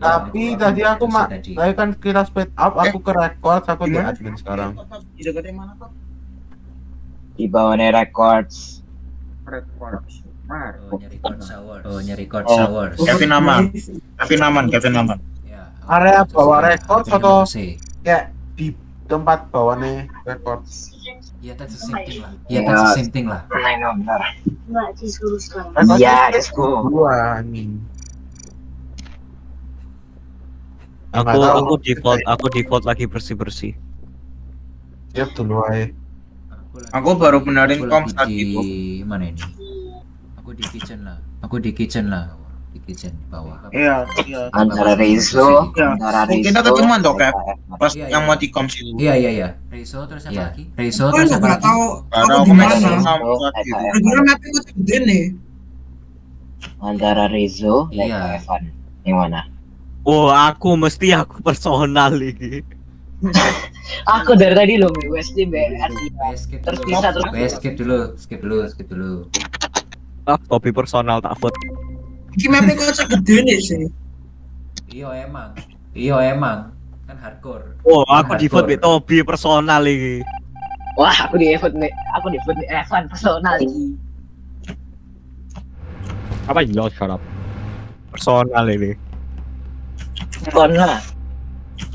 Tapi tadi aku saya kan kira speed up, aku ke record, aku di admin sekarang. Di dekatnya mana kok? Di bawahnya records. Record shower. Kevin aman. Ya, area bawah record atau kayak di tempat bawahnya record. Ya, that's the same thing lah. Nah, bentar. Enggak disuruh sekarang. Iya, let's go. Aku default lagi bersih-bersih. Ya, duluan. Aku baru benerin komp tadi di mana ini? Aku di kitchen bawah. Iya. Antara Rezo. Kita ketemu dong, Kak. Pas yang mau di komp itu. Iya. Rezo terus apa lagi? Aku kemarin sama antara Rezo dan Evan. Yang mana? Oh, aku personal lagi. Aku dari tadi loh, Wesley BR. Terus bisa terus. Skip dulu. Topi personal tak vote. Ini mapnya kok gede nih sih. Iya emang. Kan hardcore. Oh, aku di vote Tobi personal lagi. Wah, aku di vote Evan personal lagi. Apa yang lo shut up? Personal ini. Personal.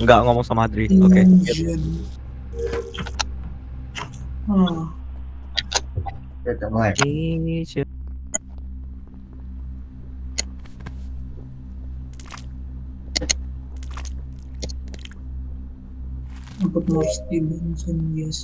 Enggak ngomong sama Adri, oke. Support more students and yes.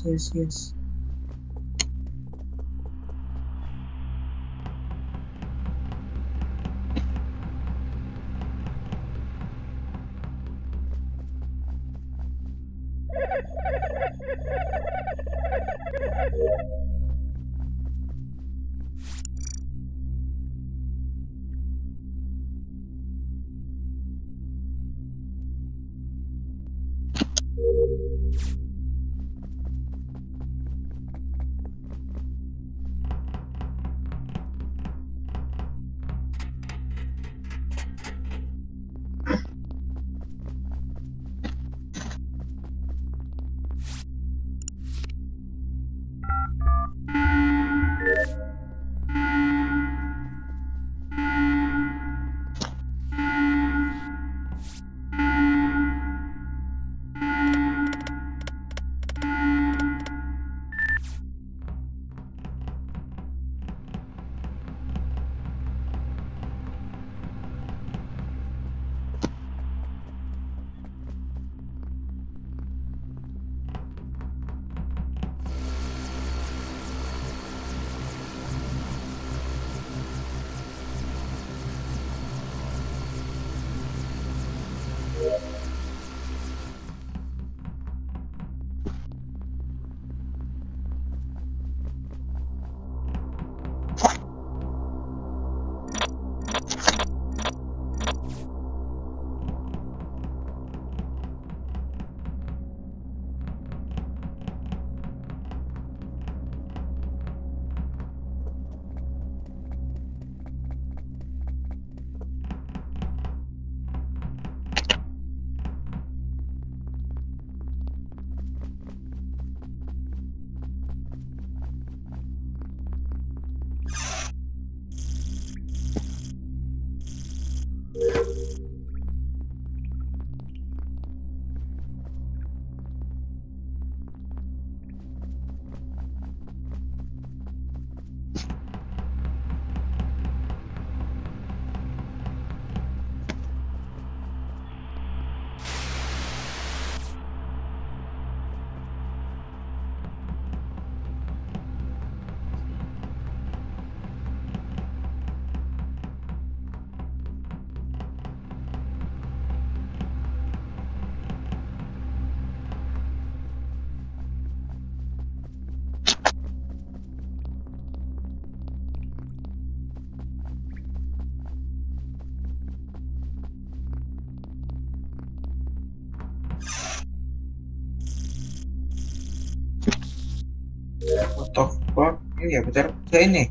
Iya benar, saya ini.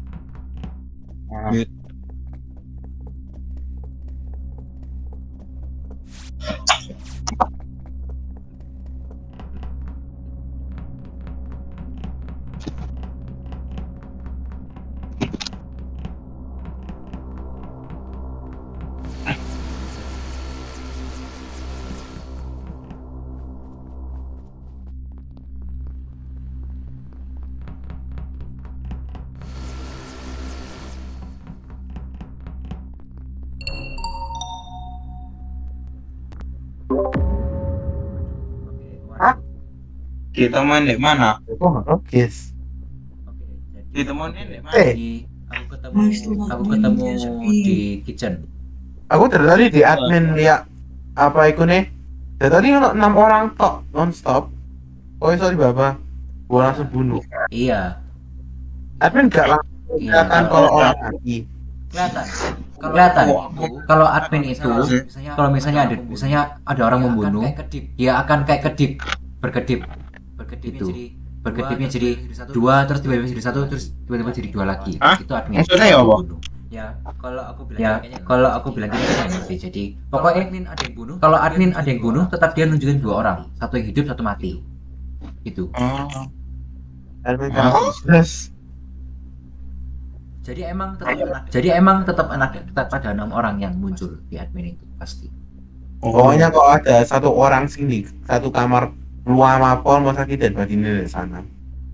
Nah. Kita main di mana? Yes. Kita main di mana? Aku ketemu di kitchen. Aku tadi di admin ya. Apa itu nih? Tadi 6 orang tok non-stop. Oh sorry Bapak. Gua langsung bunuh. Iya. Admin gak langsung kelihatan kalau orang lagi. Kelihatan. Kalau admin itu kalau misalnya ada orang membunuh, dia akan kayak berkedipnya jadi dua, terus tiba-tiba jadi satu, terus tiba-tiba jadi dua lagi. Itu admin. Maksudnya ya apa? Ya kalau aku bilang kayaknya ngerti. Jadi pokoknya kalau admin ada yang bunuh tetap dia nunjukin dua orang, satu yang hidup satu mati gitu. Jadi emang tetap ada 6 orang yang muncul di admin itu pasti. Pokoknya kalau ada satu orang sini satu kamar luar mapol masa kita berarti di sana.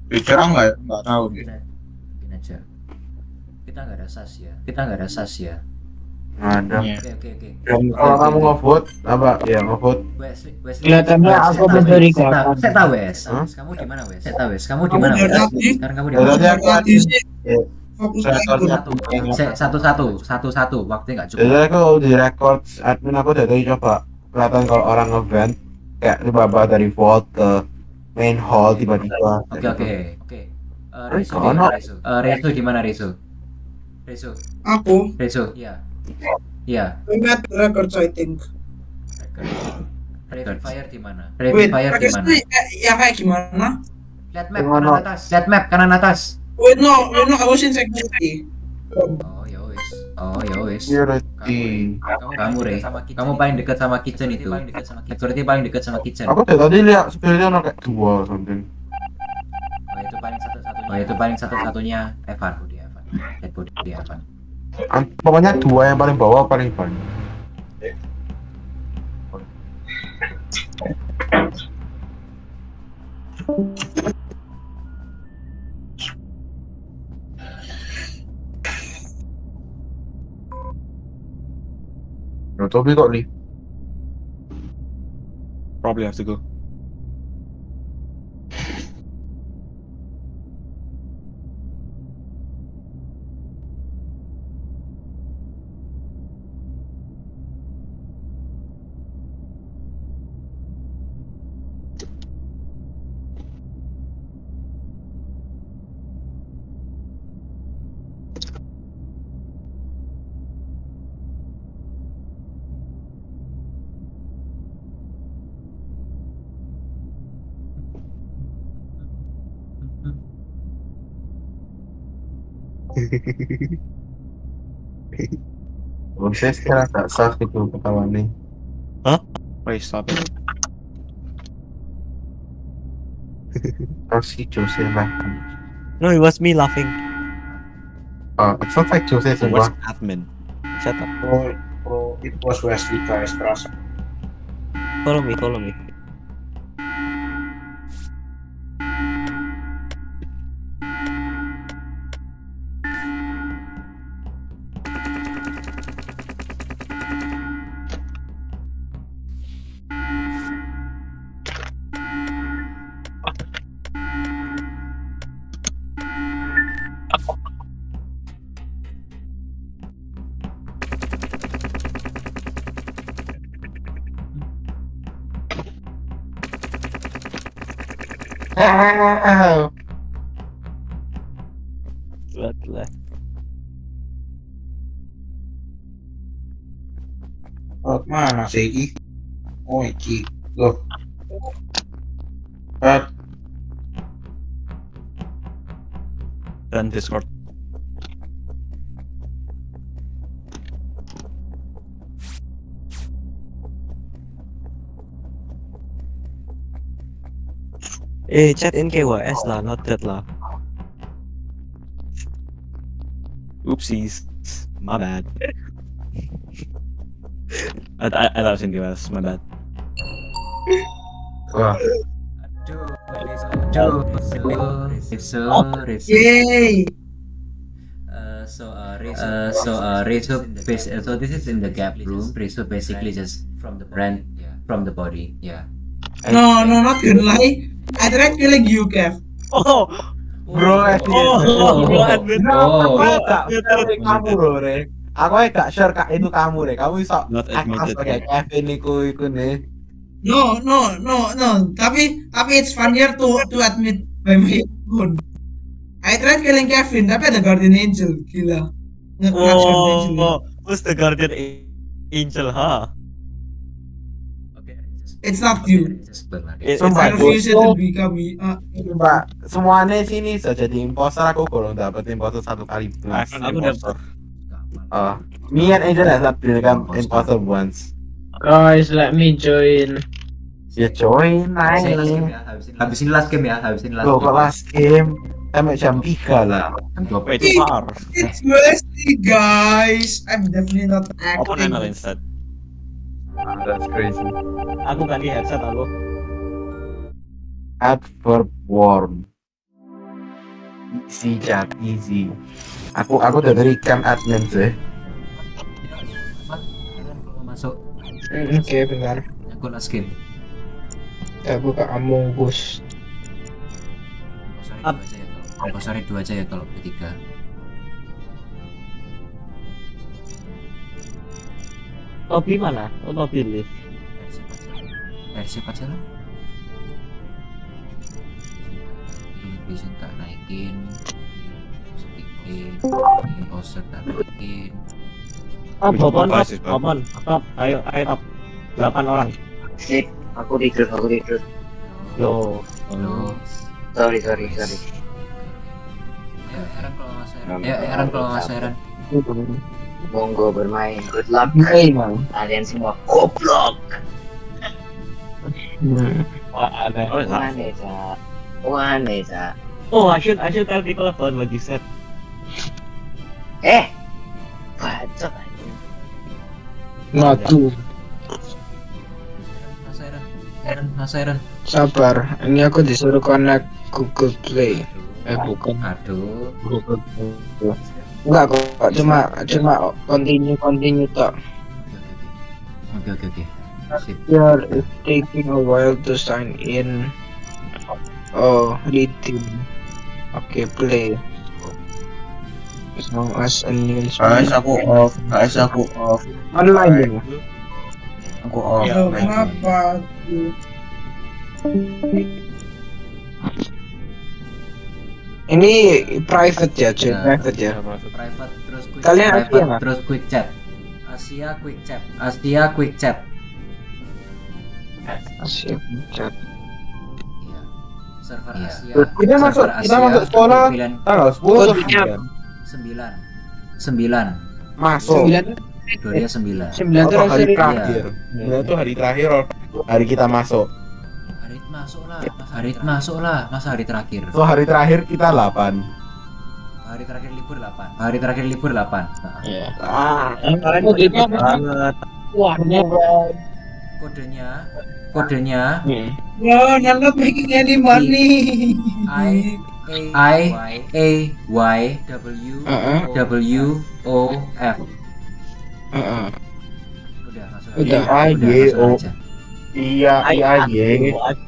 Bicara nggak tahu gitu. Kita nggak ada sas ya. Ada. Oke. Kalau kamu ngevote apa? Ya ngevote. Wes. Kelihatannya aku mencuri kakak. Seta Wes. Kamu di mana Wes? Seta Wes. Kamu di mana? Sekarang kamu di mana? Satu. Waktunya nggak cukup. Jadi aku di record admin aku dari coba kelihatan kalau orang nge-ban kayak tiba-tiba dari vault ke main hall tiba-tiba. Oke. Rezo di mana Rezo? Rezo. Aku. Rezo. Iya. Ingat record sighting. Rapid fire di mana? Rapid fire di mana? Ya kayak gimana? Lihat map kanan atas. Wait no, I was in security. Oh ya wes. Kamu paling dekat sama kitchen itu. Security paling dekat sama kitchen. Aku tadi lihat security ono kayak 2 something. Oh itu paling satu-satunya Evan. Headboard di Evan. Pokoknya 2 yang paling bawah paling banyak. No Tobi got leave. Probably have to go. Saya sekarang tak sah itu ketahuan nih. Hah? Wait, stop it. Jose laughing. No, it was me laughing. It sounds like Jose is laughing. Admin. Shut up. Bro, it was Wesley guys, trust. Follow me. Segi, oke, loh, dan Discord. Chat in KWS lah, not that lah. Oopsies, my bad. I thought it was my bad. Wah. Rezo. Yay! So this is in the gap room. Rezo basically just ran from the body. Yeah. No, not gonna lie. I tried killing you, Kev. Oh, bro. Oh, bro. Aku gak share kak itu kamu deh, kamu bisa act kayak Kevin iku nih. No, tapi it's funnier to admit by my own. I tried killing Kevin, tapi ada Guardian Angel, gila. Oh, who's the Guardian Angel, huh? Okay, it's not you. I refuse it to become me. Mbak, semuanya sini jadi imposter, aku kurang dapet imposter 1 kali. Aku dapet. Me and Angel has become imposter once. Guys, let me join. Ya join lah. Habisin last game ya. Loh, last game. Sampai jam 3 lah. It's Wesley guys. I'm definitely not acting. Open anal instead. That's crazy. Aku ganti headset aku. Adverb warm. Easy chat, easy. Aku udah dari camp admin sih. Oke, benar. Aku nak skip. Aku buka Among Us. Komposori 2 aja ya kalau ketiga. Tobi mana? Oh, Tobi live. Versi 4 jalan. Bisa tak naikin. Sedikit. Imposter tak naikin. Oh, Bobon, Bobon, top, ayo, ayo top 8 orang. Sip, aku tidur. Yo. Sorry. Ya, Aaron kalau mas Aaron. Monggo bermain, good luck man. Kalian semua goblok. Wanita. Oh, I should tell people about what you said. Baca Matu. Mas Aaron. Sabar, ini aku disuruh connect Google Play. Bukan. Aduh. Google Play. Enggak kok, cuma continue tok. Oke. Here is taking a while to sign in. Oh, redeem. Oke, play. Guys, aku off. Online. Aku off. Ya, kenapa? Ini private ya, cuy. Private terus quick chat. Kalian Asia nggak? Terus quick chat. Asia quick chat. Iya. Server Asia. Kita masuk sekolah tanggal 10. 9. Masuk. 9 itu hari terakhir. Iya. Itu hari terakhir hari kita masuk. Mas hari terakhir. So hari terakhir kita 8. Hari terakhir libur 8. Iya. Kemarin itu banget. Kodenya. Yo, nyala making any money. IAYAWOF. Udah IYO. Iya.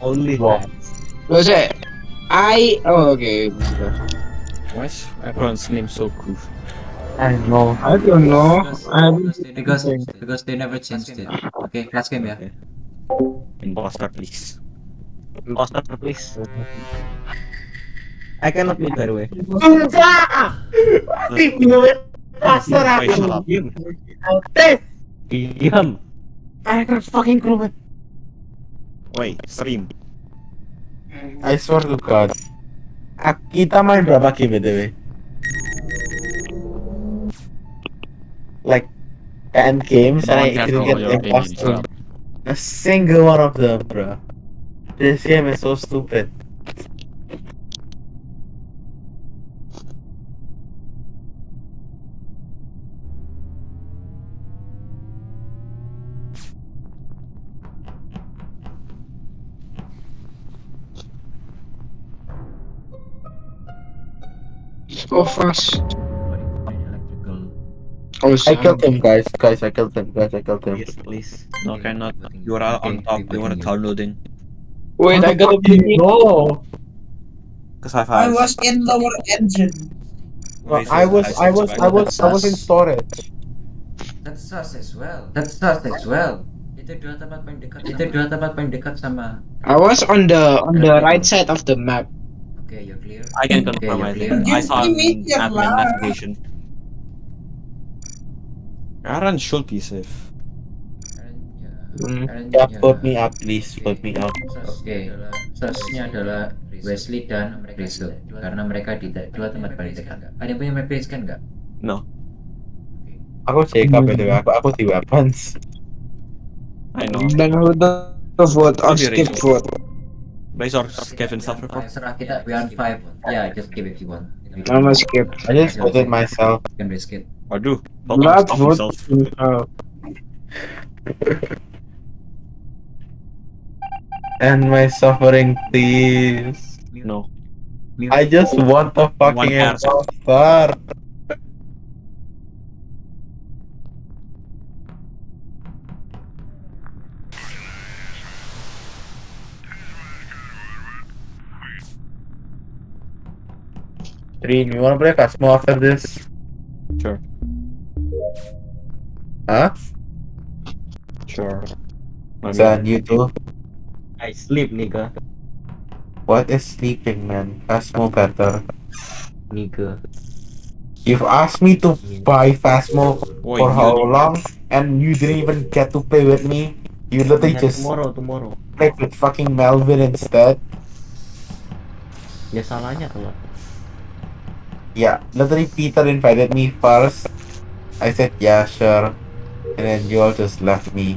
Only one. Lo sih I. Oh, okay. Why is everyone's name so cool? I don't know. Because they never changed it. Okay, last game ya. Imposter please. I cannot be that way. I can't fucking clue it. Wait, stream. I swear to God. Kita main berapa game btw? Like, 10 games and I didn't get the imposter. A single one of them, bro. This game is so stupid. Go fast. I killed them guys. Yes, please. No, cannot. You are all on top. They were downloading. Wait, I got a no. Cause I was in lower engine. I was in storage. That's us as well. Itu dua tempat paling dekat sama. I was on the right side of the map. Okay, you're clear. I can confirm. I saw admin navigation. Aaron should be safe. Aaron, vote me up, please. Vote me up. Okay. Sasnya adalah Wesley dan Rizo, karena mereka di dua tempat paling dekat. Ada yang punya map page kan nggak? No. Aku check up itu. Aku di weapons. I know. Dan udah vote. Skip vote. Based on Kevin's self-report. Kita beyond 5. Yeah, just skip if you want. I'm skip. I just voted myself. Can risk it. Waduh, not myself. And my suffering thieves. No. I just want the fucking imposter. Dream, you wanna play Cosmo after this? Sure. Huh? Sure. Zen, you too? I sleep, nigga. What is sleeping, man? Phasmo better. Nigga. You've asked me to buy Phasmo for how long, and you didn't even get to play with me. You literally just tomorrow played with fucking Melvin instead. Ya salahnya kalau. Yeah, literally Peter invited me first. I said yeah, sure, and then you all just left me.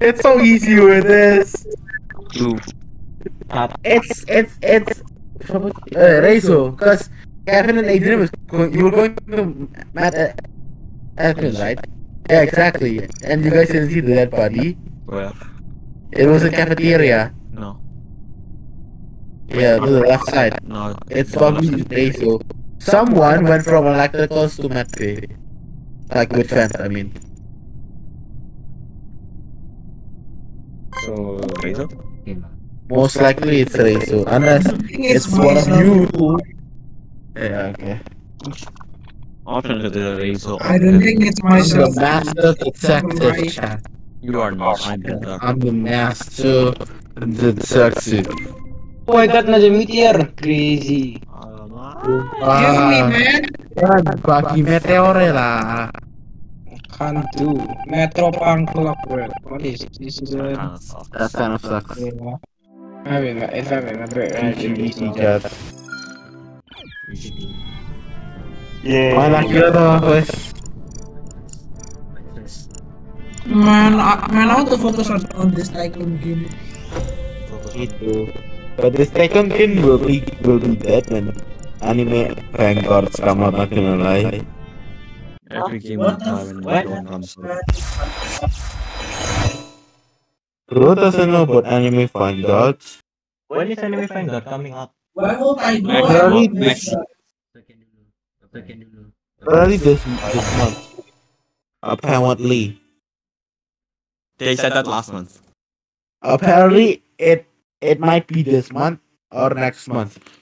It's so easy with this. It's Rezo, because Kevin and Adrian was going, you were going to Evan, right? Yeah, exactly. And you guys didn't see the dead body. Well, it was a cafeteria. No. Yeah, to the left side. No. It's probably Rezo. Someone went from electricals to Matt. Like with fans, I mean. So, Rezo? Most likely it's Rezo, unless it's one of you. Yeah, okay. Option to the Rezo. I don't think it's myself. I'm the master detective. You are not. I'm the master detective. Oh my god, another meteor! Crazy. Bagi meteore lah. Can't do. Metro pangklok, well. What is this? That kind of sucks. Man, I want to focus on this tycoon game. Itu. But this tycoon game will be dead, man. Anime rank cards come out, not gonna lie. Every game will die when my phone comes out. Bro doesn't know about anime fan cards. When is anime fan card coming up? Why won't I know? Early this month. Apparently. They said that last month. Apparently it might be this month or next month.